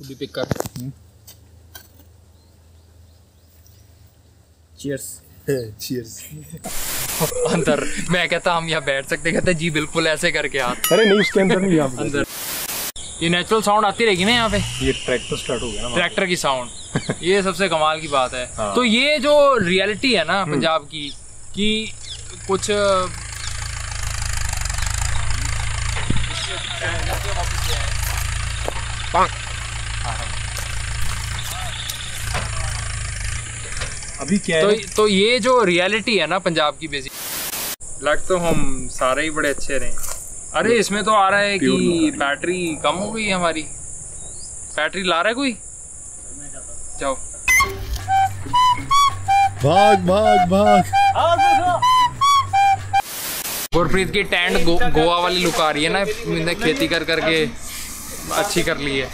तू भी पिक कर। Cheers cheers. अंदर मैं कहता हम यहाँ बैठ सकते, कहते जी बिल्कुल ऐसे करके हाथ। अरे नहीं उसके अंदर नहीं, यहाँ अंदर ये नेचुरल साउंड आती रहेगी ना यहाँ पे। ये ट्रैक्टर स्टार्ट हो गया ना, ट्रैक्टर की साउंड ये सबसे कमाल की बात है। हाँ। तो ये जो रियलिटी है ना पंजाब की कि कुछ अभी क्या है? तो ये जो रियलिटी है ना पंजाब की बेसिक लग तो हम सारे ही बड़े अच्छे रहे। अरे इसमें तो आ रहा है कि बैटरी कम हो गई हमारी। बैटरी ला रहा है कोई? जाओ भाग भाग भाग। गुरप्रीत की टेंट गोवा वाली लुक आ रही है ना, मैंने खेती कर करके अच्छी कर ली है।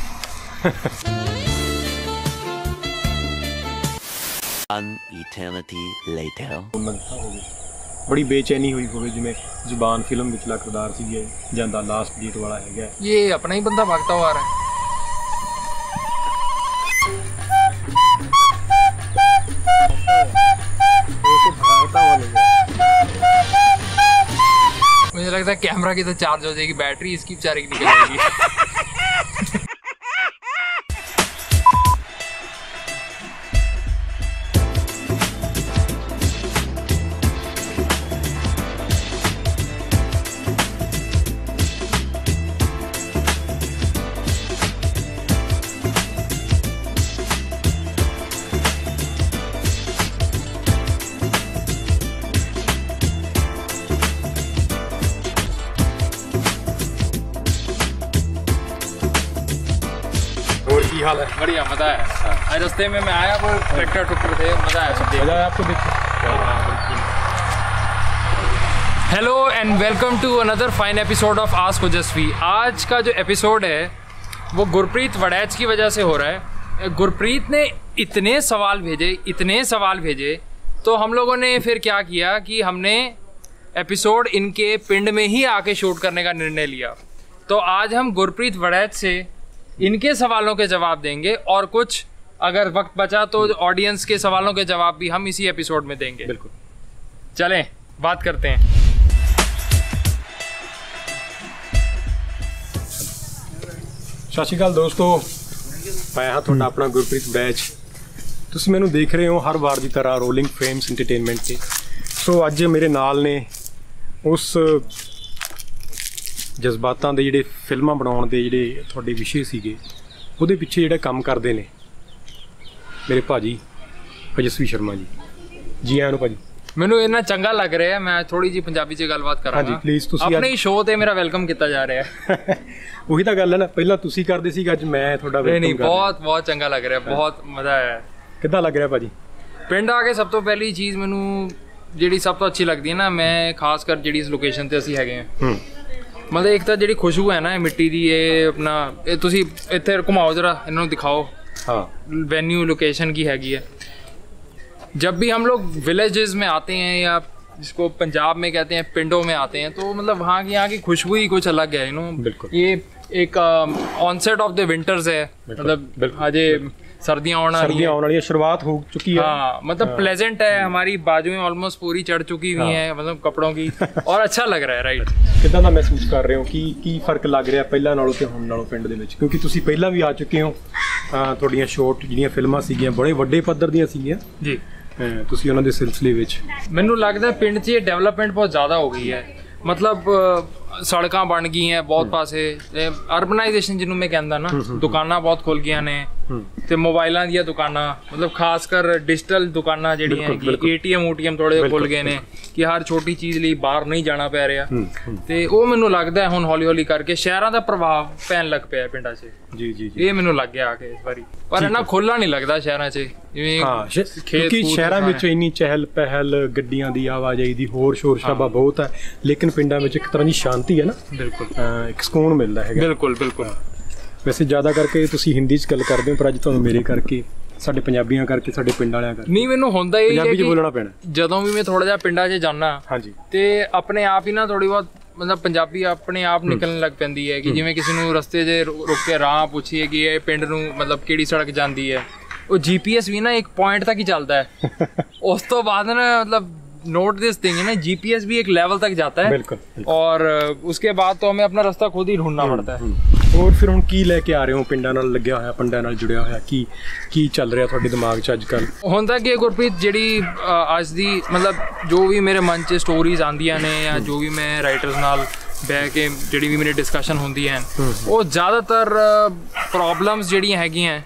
An eternity later. बड़ी बेचैनी हुई होगी जिमें जुबान फिल्म विचला किरदार सी है जांदा लास्ट डेट वाला है गया। ये अपना ही बंदा भागता हुआ आ रहा है। मुझे लगता है कैमरा की तो चार्ज हो जाएगी बैटरी, इसकी बेचारे की निकल जाएगी। बढ़िया मजा आया रास्ते में, मैं आया और ट्रैक्टर टुक्टर थे, मजा आया आपको देख। Hello and welcome to another fine episode of ask Ojaswi. आज का जो एपिसोड है वो गुरप्रीत वड़ैच की वजह से हो रहा है। गुरप्रीत ने इतने सवाल भेजे, इतने सवाल भेजे, तो हम लोगों ने फिर क्या किया कि हमने एपिसोड इनके पिंड में ही आके शूट करने का निर्णय लिया। तो आज हम गुरप्रीत वड़ैच से इनके सवालों के जवाब देंगे और कुछ अगर वक्त बचा तो ऑडियंस के सवालों के जवाब भी हम इसी एपिसोड में देंगे। बिल्कुल, चलें बात करते हैं। सत श्री अकाल दोस्तों, मैं हाँ थोड़ा अपना गुरप्रीत वड़ैच। तुम मैनू देख रहे हो हर बार की तरह रोलिंग फ्रेम्स एंटरटेनमेंट से। सो अज मेरे नाल ने उस जज्बातों के जोड़े फिल्मा बनाने के जोड़े थोड़े विषय सीगे वो पिछे जोड़ा काम करते हैं मेरे भाजी ओजस्वी शर्मा जी। जी आया भाजी, मैनू इन्ना चंगा लग रहा है मैं थोड़ी जी पंजाबी च गलबात करा। हाँ जी प्लीज़, अपने ही शो ते मेरा वेलकम किया जा रहा है। वही तो गल है ना, पहला तुसी करदे सी अज मैं थोड़ा। नहीं बहुत बहुत चंगा लग रहा है, बहुत मज़ा आया। किद्दां लग रहा भाजी पिंड आके? सब तो पहली चीज़ मैनू जी सब तो अच्छी लगती है ना, मैं खासकर जी इस लोकेशन ते असीं हैगे हां, मतलब एक तो जी खुशबू है ना मिट्टी की। ये अपना इतने घुमाओ जरा, इन्हों दिखाओ। हाँ वेन्यू लोकेशन की हैगी है। जब भी हम लोग विलेजेस में आते हैं या जिसको पंजाब में कहते हैं पिंडों में आते हैं, तो मतलब वहाँ की यहाँ की खुशबू ही कुछ अलग है। बिल्कुल ये एक ऑनसेट ऑफ द विंटर्स है, मतलब आज सर्दियाँ आने वाली है, शुरुआत हो चुकी है। हाँ मतलब प्लेजेंट है, हमारी बाजुएं ऑलमोस्ट पूरी चढ़ चुकी हुई हैं मतलब कपड़ों की, और अच्छा लग रहा है। राइट, कितना ना महसूस कर रहे हो कि फर्क लग रहा है पहला नालों ते हुण नालों पिंड दे विच? क्योंकि तुसीं पहला भी आ चुके हो, तुहाड़ियां शॉर्ट जिहड़ियां फिल्मां सीगियां बड़े वड्डे पद्धर दियां सीगियां जी, तुसीं उहनां दे सिलसिले विच। मैनूं लगदा पिंड 'च ये डेवलपमेंट बहुत ज़्यादा हो गई है, मतलब सड़क बन गई हैं बहुत पासे, अर्बनाइजेशन जिन्होंने मैं कहता ना, दुकाना बहुत खुल गई ने, तो मोबाइलों दी दुकाना, मतलब खासकर डिजिटल दुकाना जी हैं, ATM थोड़े खुल गए ने कि हर छोटी चीज़ लिए बाहर नहीं जाना पै रहा। तो वो मैनू लगता है हुण हौली हौली करके शहरों का प्रभाव पैन लग पाया पिंडा च। जी जी ये मैनू लग गया आके इस बारी, पर इन्ना खुला नहीं लगता शहरों से क्योंकि शहरों में इन्नी चहल पहल, गड्डियां दी आवाजाई दी होर शोर शराबा बहुत है, लेकिन पिंडा में एक तरह की शांति है ना। बिल्कुल एक सुकून मिलता है। बिल्कुल बिल्कुल। वैसे ज़्यादा करके तुसीं हिंदी च गल करदे हो, पर अज तुहानूं मेरे करके ਸਾਡੇ ਪੰਜਾਬੀਆਂ ਕਰਕੇ ਸਾਡੇ ਪਿੰਡ ਵਾਲਿਆਂ ਕਰਕੇ ਨਹੀਂ ਮੈਨੂੰ ਹੁੰਦਾ ਇਹ ਪੰਜਾਬੀ ਚ ਬੋਲਣਾ ਪੈਣਾ। ਜਦੋਂ ਵੀ ਮੈਂ ਥੋੜਾ ਜਿਹਾ ਪਿੰਡਾਂ 'ਚ ਜਾਂਦਾ ਹਾਂਜੀ ਤੇ ਆਪਣੇ ਆਪ ਹੀ ਨਾ ਥੋੜੀ ਬਹੁਤ मतलब पंजाबी अपने आप निकलन लग पैंदी है कि जिवें किसी नूं रस्ते जे रोक के राह पूछिए कि ये पिंड नूं मतलब किहड़ी सड़क जांदी है, वो जीपीएस भी ना एक पॉइंट तक ही चलता है उस तो बाद ना मतलब नोट दिस थिंग है ना, जीपीएस भी एक लेवल तक जाता है बिल्कुल, बिल्कुल। और उसके बाद तो हमें अपना रास्ता खुद ही ढूंढना पड़ता है। और फिर हम की लेके आ रहे हो पिंडा नाल लग्या होया, पिंडा नाल जुड़िया होया, की चल रहा थोड़े दिमाग च अजकल हुंदा कि गुरप्रीत जिहड़ी अज दी मतलब जो भी मेरे मन च स्टोरीज आंदियां ने या जो भी मैं राइटर्स नाल ਬਹਿ ਕੇ ਜਿਹੜੀ ਵੀ ਮੇਰੇ डिस्कशन ਹੁੰਦੀ ਹੈ ਉਹ ਜ਼ਿਆਦਾतर ਪ੍ਰੋਬਲਮਸ ਜਿਹੜੀਆਂ ਹੈਗੀਆਂ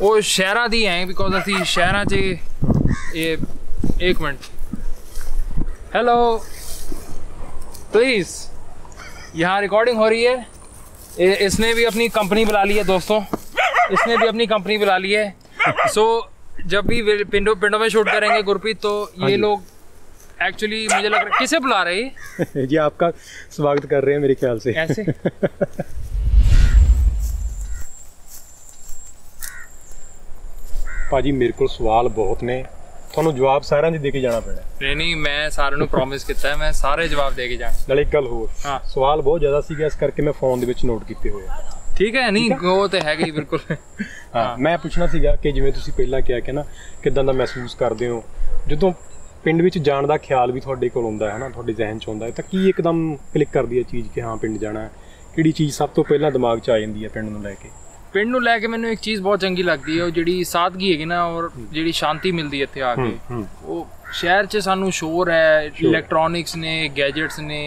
ਉਹ ਸ਼ਹਿਰਾਂ ਦੀ ਹੈ ਬਿਕੋਜ਼ ਅਸੀਂ ਸ਼ਹਿਰਾਂ 'ਚ ਇਹ ਇੱਕ ਮਿੰਟ हेलो प्लीज़ यहाँ रिकॉर्डिंग हो रही है। इसने भी अपनी कंपनी बुला ली है दोस्तों, इसने भी अपनी कंपनी बुला ली है। सो जब भी पिंडों में शूट करेंगे गुरप्रीत तो ये लोग एक्चुअली मुझे लग रहा है किसे बुला रहे हैं जी, आपका स्वागत कर रहे हैं मेरे ख्याल से ऐसे भाजी मेरे को सवाल बहुत ने, ਤੁਹਾਨੂੰ ਜਵਾਬ ਸਾਰਿਆਂ ਦੇ ਦੇ ਕੇ ਜਾਣਾ ਪੈਣਾ। ਨਹੀਂ ਮੈਂ ਸਾਰਿਆਂ ਨੂੰ ਪ੍ਰੋਮਿਸ ਕੀਤਾ ਹੈ ਮੈਂ ਸਾਰੇ ਜਵਾਬ ਦੇ ਕੇ ਜਾਣਾ। ਨਾਲ ਇੱਕ ਗੱਲ ਹੋਰ, ਹਾਂ ਸਵਾਲ ਬਹੁਤ ਜ਼ਿਆਦਾ ਸੀਗਾ ਇਸ ਕਰਕੇ ਮੈਂ ਫੋਨ ਦੇ ਵਿੱਚ ਨੋਟ ਕੀਤੇ ਹੋਏ ਆ। ਠੀਕ ਹੈ ਨਹੀਂ ਉਹ ਤੇ ਹੈਗਾ ਹੀ ਬਿਲਕੁਲ। ਹਾਂ ਮੈਂ ਪੁੱਛਣਾ ਸੀਗਾ ਕਿ ਜਿਵੇਂ ਤੁਸੀਂ ਪਹਿਲਾਂ ਕਿਹਾ ਕਿ ਨਾ ਕਿਦਾਂ ਦਾ ਮਹਿਸੂਸ ਕਰਦੇ ਹੋ ਜਦੋਂ ਪਿੰਡ ਵਿੱਚ ਜਾਣ ਦਾ ਖਿਆਲ ਵੀ ਤੁਹਾਡੇ ਕੋਲ ਹੁੰਦਾ ਹੈ ਨਾ, ਤੁਹਾਡੇ ਜ਼ਿਹਨ 'ਚ ਹੁੰਦਾ ਹੈ ਤਾਂ ਕੀ ਇੱਕਦਮ ਕਲਿੱਕ ਕਰਦੀ ਹੈ ਚੀਜ਼ ਕਿ ਹਾਂ ਪਿੰਡ ਜਾਣਾ, ਕਿਹੜੀ ਚੀਜ਼ ਸਭ ਤੋਂ ਪਹਿਲਾਂ ਦਿਮਾਗ 'ਚ ਆ ਜਾਂਦੀ ਹੈ ਪਿੰਡ ਨੂੰ ਲੈ ਕੇ? पिंड नूं लैके मैनूं एक चीज़ बहुत चंगी लगती है और जिहड़ी सादगी हैगी ना और जिहड़ी शांति मिलती है इत्थे आके। वो शहर च सानूं शोर है, इलैक्ट्रॉनिक्स ने, गैजेट्स ने,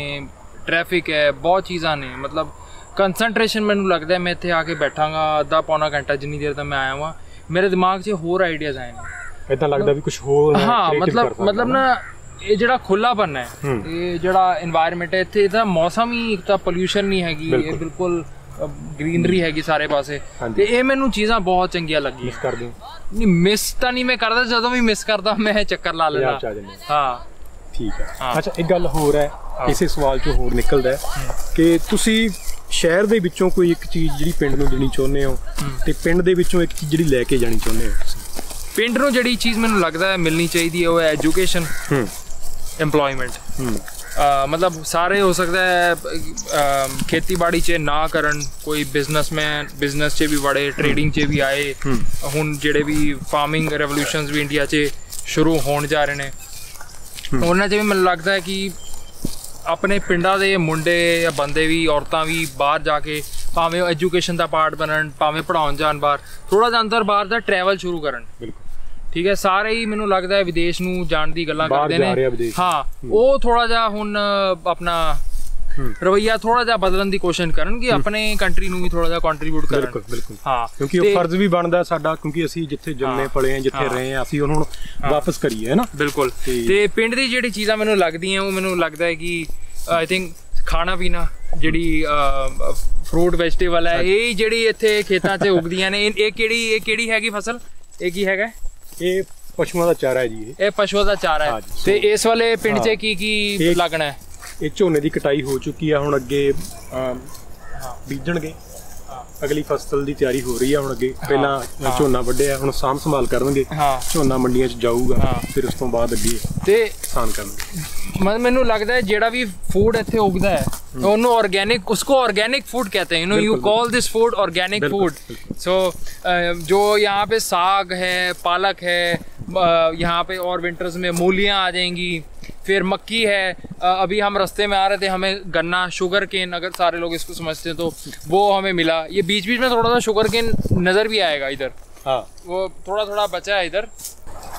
ट्रैफिक है, बहुत चीज़ां ने, मतलब कंसनट्रेशन मैनूं लगता है मैं इत्थे आके बैठांगा अद्धा पौना घंटा जिन्नी देर तक मैं आया हुआ मेरे दिमाग च होर आइडियाज़ आए हैं, इदां लगदा भी कुछ होर। हाँ मतलब ना ये जिहड़ा खुलापन है, ये जिहड़ा एनवायरनमेंट है इत्थे दा मौसम ही इक तां पोल्यूशन नहीं हैगी, ये बिल्कुल ग्रीनरी हैगी सारे पासे ते ये मैनू चीज़ां बहुत चंगियां लगी। मिस तां नहीं मैं करदा, जदों भी मिस करदा मैं चक्कर ला लेना। हाँ ठीक है। अच्छा एक गल होर है इसे सवाल चों होर निकलदा है कि तुसी शहर दे विचों कोई एक चीज़ जिहड़ी पिंड नूं देनी चाहुंदे हो ते पिंड दे विचों एक चीज़ जिहड़ी लैके जानी चाहुंदे हो? पिंड नूं जिहड़ी चीज़ मैनू लगदा है मिलनी चाहीदी है ओह है एजुकेशन, एम्प्लॉयमेंट। मतलब सारे हो सकता है खेती बाड़ी चे ना करन, कोई बिजनेसमैन बिजनेस चे भी बड़े, ट्रेडिंग चे भी आए हुन, जेडे भी फार्मिंग रेवोल्यूशंस भी इंडिया चे शुरू होने जा रहे हैं। उन्होंने भी मैं लगता है कि अपने पिंडा दे मुंडे या बंदे भी औरतां भी बाहर जाके भावें एजुकेशन का पार्ट बनन भावें पढ़ाउन जान बाहर, थोड़ा जा अंदर बाहर दा ट्रैवल शुरू करन। बिल्कुल ठीक है। सारे ही मैनू लगता है विदेश नूं जाण दी गल्लां करदे ने। हाँ वो थोड़ा जा हुण अपना रवैया थोड़ा जा बदलण दी कोशिश करन कि अपने कंट्री नूं भी थोड़ा जा कंट्रीब्यूट करन। बिल्कुल बिल्कुल। हाँ क्योंकि वो फर्ज भी बनदा साडा क्योंकि असीं जिथे जन्मे पले हैं जिथे रहे हैं असीं उहनूं वापस करिए है ना। बिल्कुल। ते पिंड दी जिहड़ी चीज़ां मैनू लगदियां वो मैनू लगदा है कि आई थिंक खाना पीना जिहड़ी फ्रूट वैजिटेबल है ये जिहड़ी इत्थे खेतां 'च उगदियां ने, ये केड़ी हैगी फसल, ये की हैगा? ਇਹ ਪਸ਼ੂਆਂ ਦਾ ਚਾਰਾ ਹੈ ਜੀ। ਇਹ ਪਸ਼ੂਆਂ ਦਾ ਚਾਰਾ ਹੈ ਤੇ ਇਸ ਵਾਲੇ ਪਿੰਡ 'ਚ ਕੀ ਕੀ ਲੱਗਣਾ ਹੈ? ਇਹ ਝੋਨੇ ਦੀ ਕਟਾਈ ਹੋ ਚੁੱਕੀ ਆ, ਹੁਣ ਅੱਗੇ ਬੀਜਣਗੇ, ਅਗਲੀ ਫਸਲ ਦੀ ਤਿਆਰੀ ਹੋ ਰਹੀ ਆ। ਹੁਣ ਅੱਗੇ ਪਹਿਲਾਂ ਝੋਨਾ ਵੱਢਿਆ ਹੁਣ ਸਾਂਭ ਸੰਭਾਲ ਕਰਨਗੇ, ਝੋਨਾ ਮੰਡੀਆਂ 'ਚ ਜਾਊਗਾ ਫਿਰ ਉਸ ਤੋਂ ਬਾਅਦ ਅੱਗੇ ਤੇ ਕਿਸਾਨ ਕਰਨਗੇ। ਮੈਨੂੰ ਲੱਗਦਾ ਹੈ ਜਿਹੜਾ ਵੀ ਫੂਡ ਇੱਥੇ ਉਗਦਾ ਹੈ ਉਹਨੂੰ ਆਰਗੈਨਿਕ, ਉਸਕੋ ਆਰਗੈਨਿਕ ਫੂड ਕਹਤੇ ਹੈ। You know you call this food organic food. So जो यहाँ पे साग है, पालक है, यहाँ पे और विंटर्स में मूलियाँ आ जाएंगी, फिर मक्की है। अभी हम रास्ते में आ रहे थे हमें गन्ना, शुगर केन, अगर सारे लोग इसको समझते हैं तो वो हमें मिला। ये बीच बीच में थोड़ा सा शुगर केन नज़र भी आएगा इधर। हाँ वो थोड़ा थोड़ा बचा है इधर।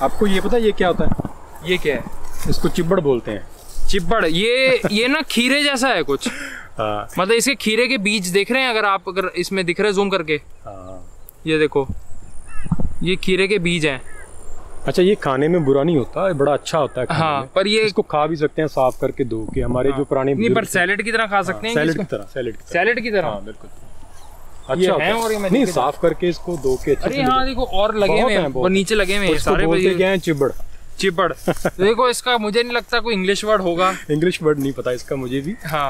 आपको ये पता है ये क्या होता है? ये क्या है? इसको चिब्बड़ बोलते हैं। चिब्बड़ ये ना खीरे जैसा है कुछ। हाँ मतलब इसके खीरे के बीज देख रहे हैं अगर आप, अगर इसमें दिख रहे हैं जूम करके। हाँ ये देखो ये खीरे के बीज हैं। अच्छा ये खाने में बुरा नहीं होता, ये बड़ा अच्छा होता है। हाँ पर ये इसको खा भी सकते हैं साफ करके धो के हमारे। हाँ, जो पुराने नहीं पर सैलेड की तरह खा सकते हैं। सैलेड की तरह। हाँ बिल्कुल अच्छा है। और ये नहीं साफ करके इसको धो के। अरे हाँ देखो और लगे हुए हैं नीचे लगे हुए हैं सारे। चिब्बड़ चिब्बड़ देखो इसका मुझे नहीं लगता कोई इंग्लिश वर्ड होगा। इंग्लिश वर्ड नहीं पता इसका मुझे भी। हाँ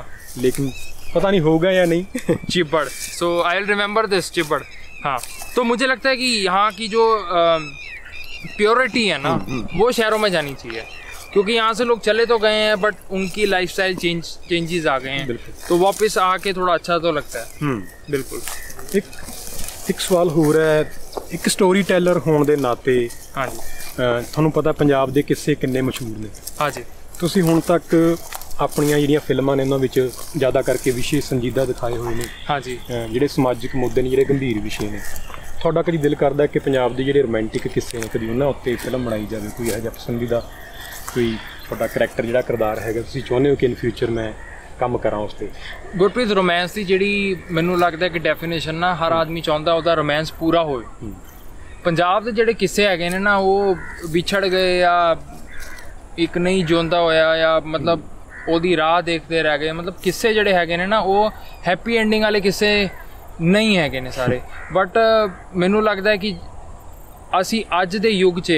लेकिन पता नहीं होगा या नहीं। चिब्बड़। So I will remember this चिब्बड़। हाँ तो मुझे लगता है कि यहाँ की जो प्योरिटी है ना वो शहरों में जानी चाहिए। क्योंकि यहाँ से लोग चले तो गए हैं बट उनकी लाइफस्टाइल चेंजेस आ गए हैं, तो वापस आके थोड़ा अच्छा तो लगता है। बिल्कुल। एक सवाल हो रहा है, एक स्टोरी टेलर होने के नाते हाँ जी ਤੁਹਾਨੂੰ ਪਤਾ पंजाब के किस्से किन्ने मशहूर ने। हाँ जी, ਤੁਸੀਂ ਹੁਣ तक ਆਪਣੀਆਂ ਜਿਹੜੀਆਂ ਫਿਲਮਾਂ ਨੇ ਉਹਨਾਂ ਵਿੱਚ ਜ਼ਿਆਦਾ ਕਰਕੇ ਵਿਸ਼ੇ ਸੰਜੀਦਾ ਦਿਖਾਏ ਹੋਏ ਨੇ। हाँ जी, ਜਿਹੜੇ ਸਮਾਜਿਕ ਮੁੱਦੇ ਨੇ, ਜਿਹੜੇ ਗੰਭੀਰ ਵਿਸ਼ੇ ਨੇ। ਤੁਹਾਡਾ ਕਦੀ ਦਿਲ ਕਰਦਾ ਕਿ ਪੰਜਾਬ ਦੇ ਜਿਹੜੇ ਰੋਮਾਂਟਿਕ किस्से ਨੇ ਕਦੀ ਉਹਨਾਂ ਉੱਤੇ ਫਿਲਮ ਬਣਾਈ ਜਾਵੇ, ਕੋਈ ਇਹੋ ਜਿਹਾ ਪਸੰਦੀਦਾ कोई ਤੁਹਾਡਾ ਕਰੈਕਟਰ ਜਿਹੜਾ ਕਿਰਦਾਰ ਹੈਗਾ ਤੁਸੀਂ ਚਾਹੁੰਦੇ ਹੋ ਕਿ ਇਨ ਫਿਊਚਰ ਮੈਂ ਕੰਮ ਕਰਾਂ ਉਸ ਤੇ? ਗੁਰਪ੍ਰੀਤ, ਰੋਮਾਂਸ ਦੀ ਜਿਹੜੀ ਮੈਨੂੰ ਲੱਗਦਾ ਕਿ ਡੈਫੀਨੇਸ਼ਨ ਨਾ ਹਰ ਆਦਮੀ ਚਾਹੁੰਦਾ ਉਹਦਾ ਰੋਮਾਂਸ ਪੂਰਾ ਹੋਵੇ। ਪੰਜਾਬ ਦੇ ਜਿਹੜੇ किस्से ਹੈਗੇ ਨੇ ਨਾ ਉਹ ਵਿਛੜ ਗਏ ਜਾਂ ਇੱਕ ਨਹੀਂ ਜਿਉਂਦਾ ਹੋਇਆ ਜਾਂ मतलब ਉਹਦੀ ਰਾਹ ਦੇਖਦੇ ਰਹਿ ਗਏ, मतलब किस्से ਜਿਹੜੇ ਹੈਗੇ ਨੇ ਨਾ ਉਹ ਹੈਪੀ ਐਂਡਿੰਗ ਵਾਲੇ किस्से ਨਹੀਂ ਹੈਗੇ ਨੇ ਸਾਰੇ। ਬਟ ਮੈਨੂੰ ਲੱਗਦਾ ਕਿ ਅਸੀਂ ਅੱਜ ਦੇ ਯੁੱਗ 'ਚ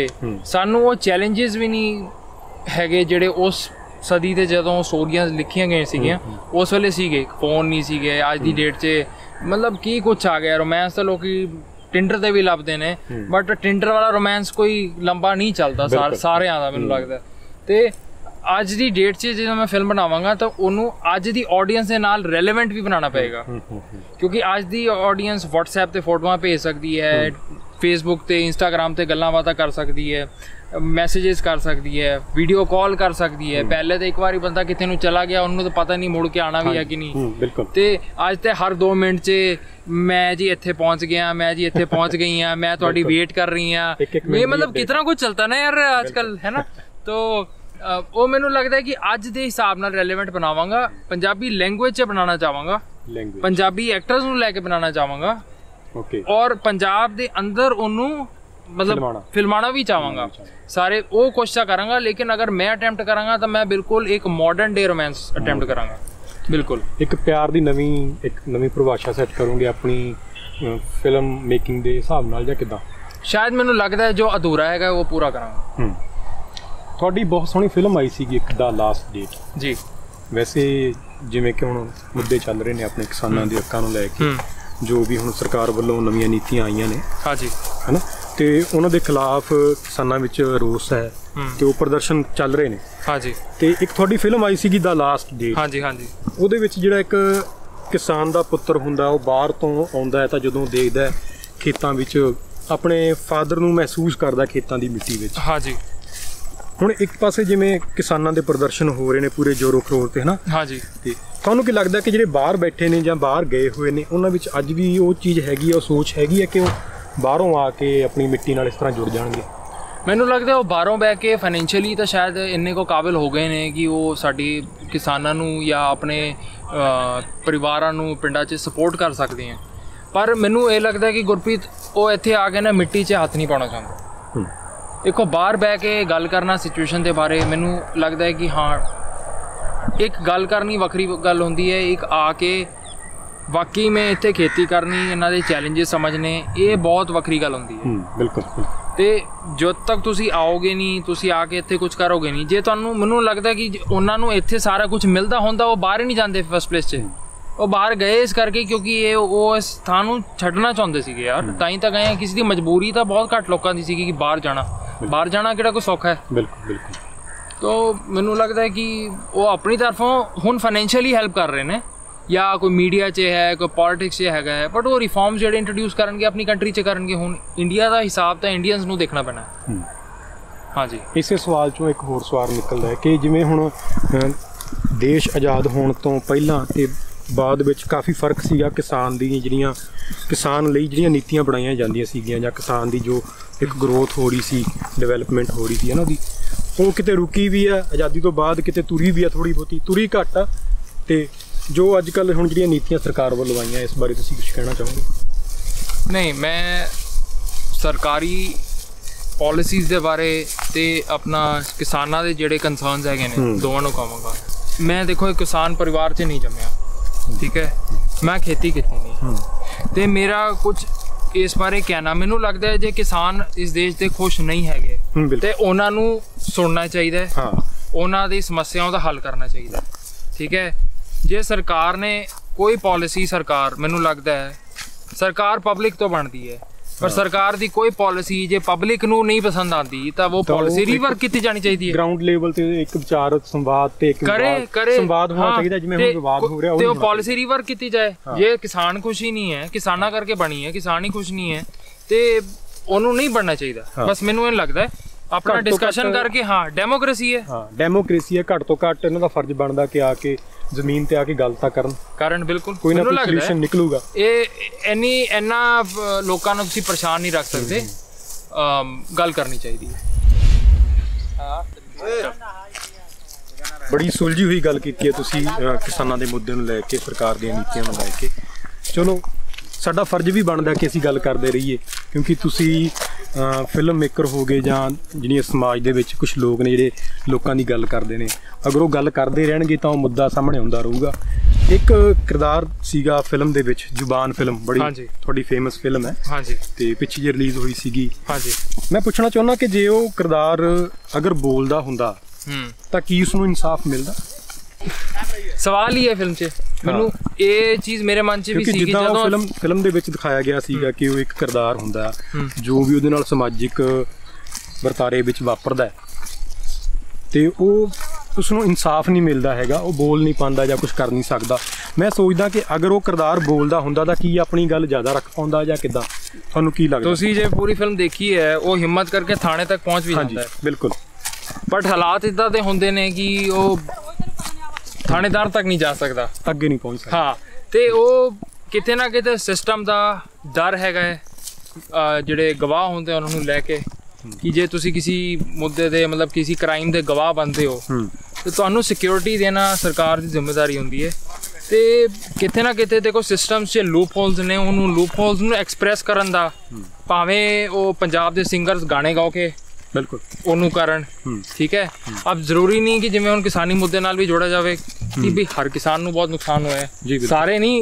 ਸਾਨੂੰ ਉਹ ਚੈਲੰਜਸ ਵੀ ਨਹੀਂ ਹੈਗੇ ਜਿਹੜੇ ਉਸ ਸਦੀ ਤੇ ਜਦੋਂ ਸਟੋਰੀਆਂ ਲਿਖੀਆਂ ਗਈਆਂ ਸੀਗੀਆਂ ਉਸ ਵੇਲੇ ਸੀਗੇ। ਫੋਨ ਨਹੀਂ ਸੀਗੇ, ਅੱਜ ਦੀ ਡੇਟ 'ਚ मतलब ਕੀ ਕੁਛ ਆ ਗਿਆ। ਰੋਮਾਂਸ ਤਾਂ ਲੋਕੀ ਟਿੰਡਰ ਤੇ ਵੀ ਲੱਭਦੇ ਨੇ ਬਟ ਟਿੰਡਰ ਵਾਲਾ ਰੋਮਾਂਸ ਕੋਈ ਲੰਬਾ ਨਹੀਂ ਚੱਲਦਾ ਸਾਰਿਆਂ ਦਾ ਮੈਨੂੰ ਲੱਗਦਾ। ਤੇ ਅੱਜ ਦੀ ਡੇਟ 'ਚ ਜਦੋਂ ਮੈਂ ਫਿਲਮ ਬਣਾਵਾਂਗਾ ਤਾਂ ਉਹਨੂੰ ਅੱਜ ਦੀ ਆਡੀਅੰਸ ਦੇ ਨਾਲ ਰੈਲੇਵੈਂਟ ਵੀ ਬਣਾਉਣਾ ਪਏਗਾ, ਕਿਉਂਕਿ ਅੱਜ ਦੀ ਆਡੀਅੰਸ ਵਟਸਐਪ 'ਤੇ ਫੋਟੋਆਂ ਭੇਜ ਸਕਦੀ ਹੈ, ਫੇਸਬੁੱਕ 'ਤੇ ਇੰਸਟਾਗ੍ਰਾਮ 'ਤੇ ਗੱਲਾਂ ਬਾਤਾਂ ਕਰ ਸਕਦੀ ਹੈ, ਮੈਸੇजेस कर सकती है, वीडियो कॉल कर सकती है। पहले तो एक बार बंदा कितने नू चला गया उन्होंने तो पता नहीं मुड़ के आना भी है कि नहीं। बिल्कुल। तो अज तो हर दो मिनट च मैं जी इत्थे पहुंच गया, मैं जी इत्थे पहुंच गई हाँ, मैं थोड़ी वेट कर रही हाँ, मतलब कितना कुछ चलता ना यार आजकल, है ना। तो वो मैनू लगता है कि अज के हिसाब नाल रेलेवेंट बनावांगा, पंजाबी लैंगुएज च बनाना चाहांगा, पंजाबी एक्टर्स नू लैके बनाना चाहांगा और पंजाब दे अंदर उन्नू मतलब फिल्माना भी चाहांगा। सारे वो कोशिश करांगा, लेकिन अगर मैं अटैम्प्ट करांगा तो मैं बिल्कुल एक मॉडर्न डे रोमांस अटैम्प्ट करांगा। बिल्कुल एक प्यार दी नवीं परिभाषा सैट करूंगी अपनी फिल्म मेकिंग दे हिसाब नाल जां किदां? शायद मैनूं लगदा है जो अधूरा हैगा वो पूरा करांगा। तुहाडी बहुत सोहनी फिल्म आई सीगी एक दा लास्ट डेट जी। वैसे जिवें कि हुण मुद्दे चल रहे ने अपने किसानां दे हक्कां नूं लैके, जो भी हुण सरकार वल्लों नवीं नीतियां आईयां ने हाँ जी, है ना, तो उन्होंने खिलाफ किसानों में रोस है तो प्रदर्शन चल रहे हैं। हाँ जी, तो एक थोड़ी film I see the last date. हाँ जी, हाँ जी, वो जो एक किसान का पुत्र होंगे वो बाहर तो आता है तो जो देखता है खेतों में अपने फादर को महसूस करता खेतों की मिट्टी में। हाँ जी, हूँ एक पास जिमें किसानों के प्रदर्शन हो रहे हैं पूरे जोरों खरोर पर, है ना। हाँ जी, ਤੁਹਾਨੂੰ ਕੀ ਲੱਗਦਾ ਕਿ ਜਿਹੜੇ ਬਾਹਰ ਬੈਠੇ ਨੇ ਜਾਂ ਬਾਹਰ ਗਏ ਹੋਏ ਨੇ ਉਹਨਾਂ ਵਿੱਚ ਅੱਜ ਵੀ ਉਹ ਚੀਜ਼ ਹੈਗੀ ਆ, ਉਹ ਸੋਚ ਹੈਗੀ ਆ ਕਿ ਉਹ ਬਾਹਰੋਂ ਆ ਕੇ ਆਪਣੀ ਮਿੱਟੀ ਨਾਲ ਇਸ ਤਰ੍ਹਾਂ ਜੁੜ ਜਾਣਗੇ? ਮੈਨੂੰ ਲੱਗਦਾ ਉਹ ਬਾਹਰੋਂ ਬਹਿ ਕੇ ਫਾਈਨੈਂਸ਼ੀਅਲੀ ਤਾਂ ਸ਼ਾਇਦ ਇੰਨੇ ਕੋ ਕਾਬਿਲ ਹੋ ਗਏ ਨੇ ਕਿ ਉਹ ਸਾਡੀ ਕਿਸਾਨਾਂ ਨੂੰ ਜਾਂ ਆਪਣੇ ਪਰਿਵਾਰਾਂ ਨੂੰ ਪਿੰਡਾਂ 'ਚ ਸਪੋਰਟ ਕਰ ਸਕਦੇ ਆ, ਪਰ ਮੈਨੂੰ ਇਹ ਲੱਗਦਾ ਕਿ ਗੁਰਪ੍ਰੀਤ ਉਹ ਇੱਥੇ ਆ ਕੇ ਨਾ ਮਿੱਟੀ 'ਚ ਹੱਥ ਨਹੀਂ ਪਾਉਣਾ ਚਾਹੁੰਦਾ। ਦੇਖੋ ਬਾਹਰ ਬਹਿ ਕੇ ਗੱਲ ਕਰਨਾ ਸਿਚੁਏਸ਼ਨ ਦੇ ਬਾਰੇ ਮੈਨੂੰ ਲੱਗਦਾ ਹੈ ਕਿ ਹਾਂ एक गल करनी वक्री गल होंदी है, एक आके वाकई में इत्थे खेती करनी इन्हां दे चैलेंजेस समझने ये बहुत वक्री गल होंदी है। बिल्कुल। ते जो तक तुसी आओगे नहीं, तुसी आके इत्थे कुछ करोगे नहीं, जे तुहानू मैनू लगदा कि उन्हां नू इत्थे सारा कुछ मिलदा होंदा वो बाहर ही नहीं जांदे फर्स्ट प्लेस च। वो बाहर गए इस करके क्योंकि ये वो इस थां नू छड्डना चाहुंदे सीगे यार, ताईं तां गए। किसी दी मजबूरी तां बहुत घट लोकां दी सीगी कि बाहर जाना किहड़ा कोई सौखा है। बिल्कुल बिल्कुल। तो मैनू लगता है कि वो अपनी तरफों हुण फाइनैशियली हैल्प कर रहे हैं या कोई मीडिया च है, कोई पॉलिटिक्स हैगा है, बट वो रिफॉर्म्स जो इंट्रोड्यूस करनगे अपनी कंट्री च करनगे। हुण इंडिया का हिसाब तो इंडियंस नू देखना पैना। हाँ जी, इसे सवाल चों एक होर सवाल निकलता है कि जिवें हुण देश आज़ाद होने तो पहलां ते बाद विच काफ़ी फर्क सीगा किसान दी जिहड़ियां किसान लई जिहड़ियां नीतियां बनाईयां जांदियां सीगियां जां किसान दी जो एक ग्रोथ हो रही सी, डिवेलपमेंट हो रही थी, है ना, दी ਉਹ ਕਿਤੇ ਰੁਕੀ ਵੀ ਆ ਆਜ਼ਾਦੀ ਤੋਂ ਬਾਅਦ, ਕਿਤੇ ਤੁਰੀ ਵੀ ਆ, ਥੋੜੀ ਬਹੁਤੀ ਤੁਰੀ ਘੱਟ ਆ। ਤੇ ਜੋ ਅੱਜ ਕੱਲ੍ਹ ਹੁਣ ਜਿਹੜੀਆਂ ਨੀਤੀਆਂ ਸਰਕਾਰ ਵੱਲੋਂ ਆਈਆਂ ਇਸ ਬਾਰੇ ਤੁਸੀਂ ਕੁਝ ਕਹਿਣਾ ਚਾਹੋਗੇ? ਨਹੀਂ, ਮੈਂ ਸਰਕਾਰੀ ਪਾਲਿਸੀਜ਼ ਦੇ ਬਾਰੇ ਤੇ ਆਪਣਾ ਕਿਸਾਨਾਂ ਦੇ ਜਿਹੜੇ ਕੰਸਰਨਸ ਹੈਗੇ ਨੇ ਦੋਵਾਂ ਨੂੰ ਕਹਾਂਗਾ। ਮੈਂ ਦੇਖੋ ਇੱਕ ਕਿਸਾਨ ਪਰਿਵਾਰ 'ਚ ਨਹੀਂ ਜੰਮਿਆ, ਠੀਕ ਹੈ, ਮੈਂ ਖੇਤੀ ਕੀਤੀ ਨਹੀਂ ਤੇ ਮੇਰਾ ਕੁਛ इस बारे कहना मैनू लगता है जे किसान इस देश के खुश नहीं हैगे ते उन्हां नू सुनना चाहिए। हाँ, उन्हां दी समस्याओं का हल करना चाहिए। ठीक है, जे सरकार ने कोई पॉलिसी सरकार मैनू लगता है सरकार पब्लिक तो बनती है। पर सरकार दी कोई पॉलिसी जे पब्लिक नू नहीं पसंद आती तां वो पॉलिसी रिवर्क कीती जानी चाहिदी है। ग्राउंड लेवल ते एक विचार संवाद ते एक संवाद होना चाहिदा जिवें हुण विवाद हो रिहा ते पॉलिसी रिवर्क कीती जाए। जे किसान खुश ही नहीं है, किसाना करके बनी है, किसान ही खुश नहीं है ते ओनू नहीं बनना चाहिदा। बस मैनू इह लगदा है अपना डिस्कशन करके हाँ डेमोक्रेसी है, हाँ डेमोक्रेसी है। घट तो घट इन्हों का फर्ज बनता कि आके जमीन ते आके गलता करन बिल्कुल कोई ना कोई सोल्यूशन निकलूगा। इन्ना लोगों को तुसीं परेशान नहीं रख सकते, गल करनी चाहिए। बड़ी सुलझी हुई गल की तुसीं किसानां दे मुद्दे नूं लैके सरकार दी नीतियां नूं लैके। चलो साडा फर्ज भी बनता कि असीं गल करते रहिए क्योंकि तुसीं फिल्म मेकर हो गए जां जिहड़े समाज दे विच कुछ लोग ने जिहड़े लोकां दी गल करदे ने, अगर वो गल करदे रहणगे तां मुद्दा सामने आउंदा रहूगा। एक किरदार सीगा फिल्म दे विच, जुबान फिल्म बड़ी थोड़ी फेमस फिल्म है, हाँ जी, ते पिछे जी रिलीज़ हुई सीगी। हाँ जी, मैं पुछना चाहुंदा कि जे वो किरदार अगर बोलदा हुंदा तां की उसनूं इंसाफ मिलदा? सवाल ही है फिल्म च। ਮੈਨੂੰ ਇਹ ਚੀਜ਼ ਮੇਰੇ ਮਨ 'ਚ ਵੀ ਸੀ ਕਿ ਜਦੋਂ ਫਿਲਮ ਦੇ ਵਿੱਚ ਦਿਖਾਇਆ ਗਿਆ ਸੀਗਾ ਕਿ ਉਹ ਇੱਕ ਕਿਰਦਾਰ ਹੁੰਦਾ ਜੋ ਵੀ ਉਹਦੇ ਨਾਲ ਸਮਾਜਿਕ ਵਰਤਾਰੇ ਵਿੱਚ ਵਾਪਰਦਾ ਤੇ ਉਹ ਉਸ ਨੂੰ ਇਨਸਾਫ ਨਹੀਂ ਮਿਲਦਾ ਹੈਗਾ, ਉਹ ਬੋਲ ਨਹੀਂ ਪਾਉਂਦਾ ਜਾਂ ਕੁਝ ਕਰ ਨਹੀਂ ਸਕਦਾ। ਮੈਂ ਸੋਚਦਾ ਕਿ ਅਗਰ ਉਹ ਕਿਰਦਾਰ ਬੋਲਦਾ ਹੁੰਦਾ ਤਾਂ ਕੀ ਆਪਣੀ ਗੱਲ ਜ਼ਿਆਦਾ ਰੱਖ ਪਾਉਂਦਾ ਜਾਂ ਕਿੱਦਾਂ? ਤੁਹਾਨੂੰ ਕੀ ਲੱਗਦਾ? ਤੁਸੀਂ ਜੇ ਪੂਰੀ ਫਿਲਮ ਦੇਖੀ ਹੈ ਉਹ ਹਿੰਮਤ ਕਰਕੇ ਥਾਣੇ ਤੱਕ ਪਹੁੰਚ ਵੀ ਜਾਂਦਾ ਹੈ। ਬਿਲਕੁਲ, ਬਟ ਹਾਲਾਤ ਇਦਾਂ ਦੇ ਹੁੰਦੇ ਨੇ ਕਿ ਉਹ थानेदार तक नहीं जा सकता, अगे नहीं पहुँच सकता। हाँ, तो वो कितने ना कितने सिस्टम का डर है जोड़े गवाह होंगे उन्होंने लैके कि जे तुसी किसी मुद्दे दे मतलब किसी क्राइम के गवाह बनते हो तो तुहानू सिक्योरिटी देना सरकार की जिम्मेदारी होंदी है। तो कितने ना कितने देखो सिस्टम से लूप होल्स ने, उन्होंने लूप होल्स में एक्सप्रैस करन दा भावें वो पंजाब के सिंगरस गाने गा के बिल्कुल ओनू कारण ठीक है। अब जरूरी नहीं कि जिमें हम किसानी मुद्दे नाल भी जोड़ा जाए कि भी हर किसान को बहुत नुकसान हुआ है, सारे नहीं